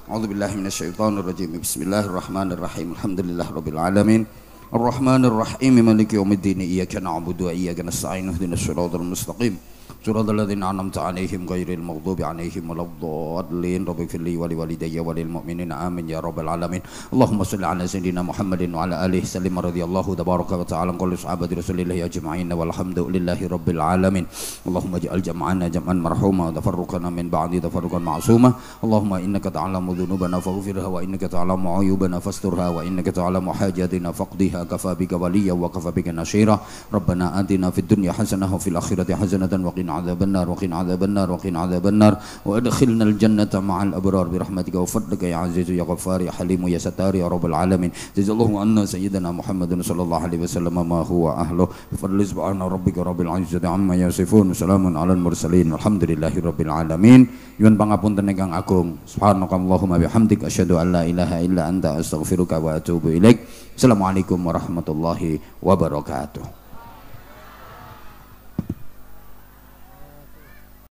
A'udzubillahi minasyaitonir rajim. Bismillahirrahmanirrahim. Alhamdulillahirabbil alamin. Ar-Rahmanir-Rahim, Maliki yaumiddin, iyyaka na'budu wa iyyaka nasta'in, ihdinas siratal mustaqim, siratal ladzina an'amta 'alaihim ghairil maghdubi 'alaihim waladdallin, rabbighfirli wa liwalidayya wa lil mu'minina amin ya rabbal alamin. Allahumma shalli 'ala sayyidina Muhammadin wa 'ala alihi sallim radhiyallahu tabaraka wa ta'ala qul sahabati rasulillahi ajma'in walhamdulillahi rabbil alamin. Allahumma ij'al jam'ana jam'an marhuma wa tafarruqana min ba'di tafarruqan ma'suma. Allahumma innaka ta'lamu dhunubana faghfirha wa innaka ta'lamu 'uyubana fasturha wa innaka ta'lamu hajatina faqdiha kafa bika waliya wa kafa bika nasira. Rabbana atina fid dunya hasanah wa fil akhirati hasanatan wa qina adzabannar wa qina adzabannar wa adkhilnal jannata ma'al abrar bi rahmatika wa fadlika ya aziz ya ghaffar ya halim ya sattar ya rabbal alamin. Jazakallahu anna sayyidina Muhammadin sallallahu alaihi wasallam ma huwa ahluh bi fadli subhana rabbika rabbil izzati amma yasifun. Salamun alal mursalin walhamdulillahi rabbil alamin. Nyuwun pangapunten ingkang agung. Subhanakallahumma bihamdika asyhadu an la ilaha illa anta astaghfiruka wa atubu ilaik. Assalamualaikum warahmatullahi wabarakatuh.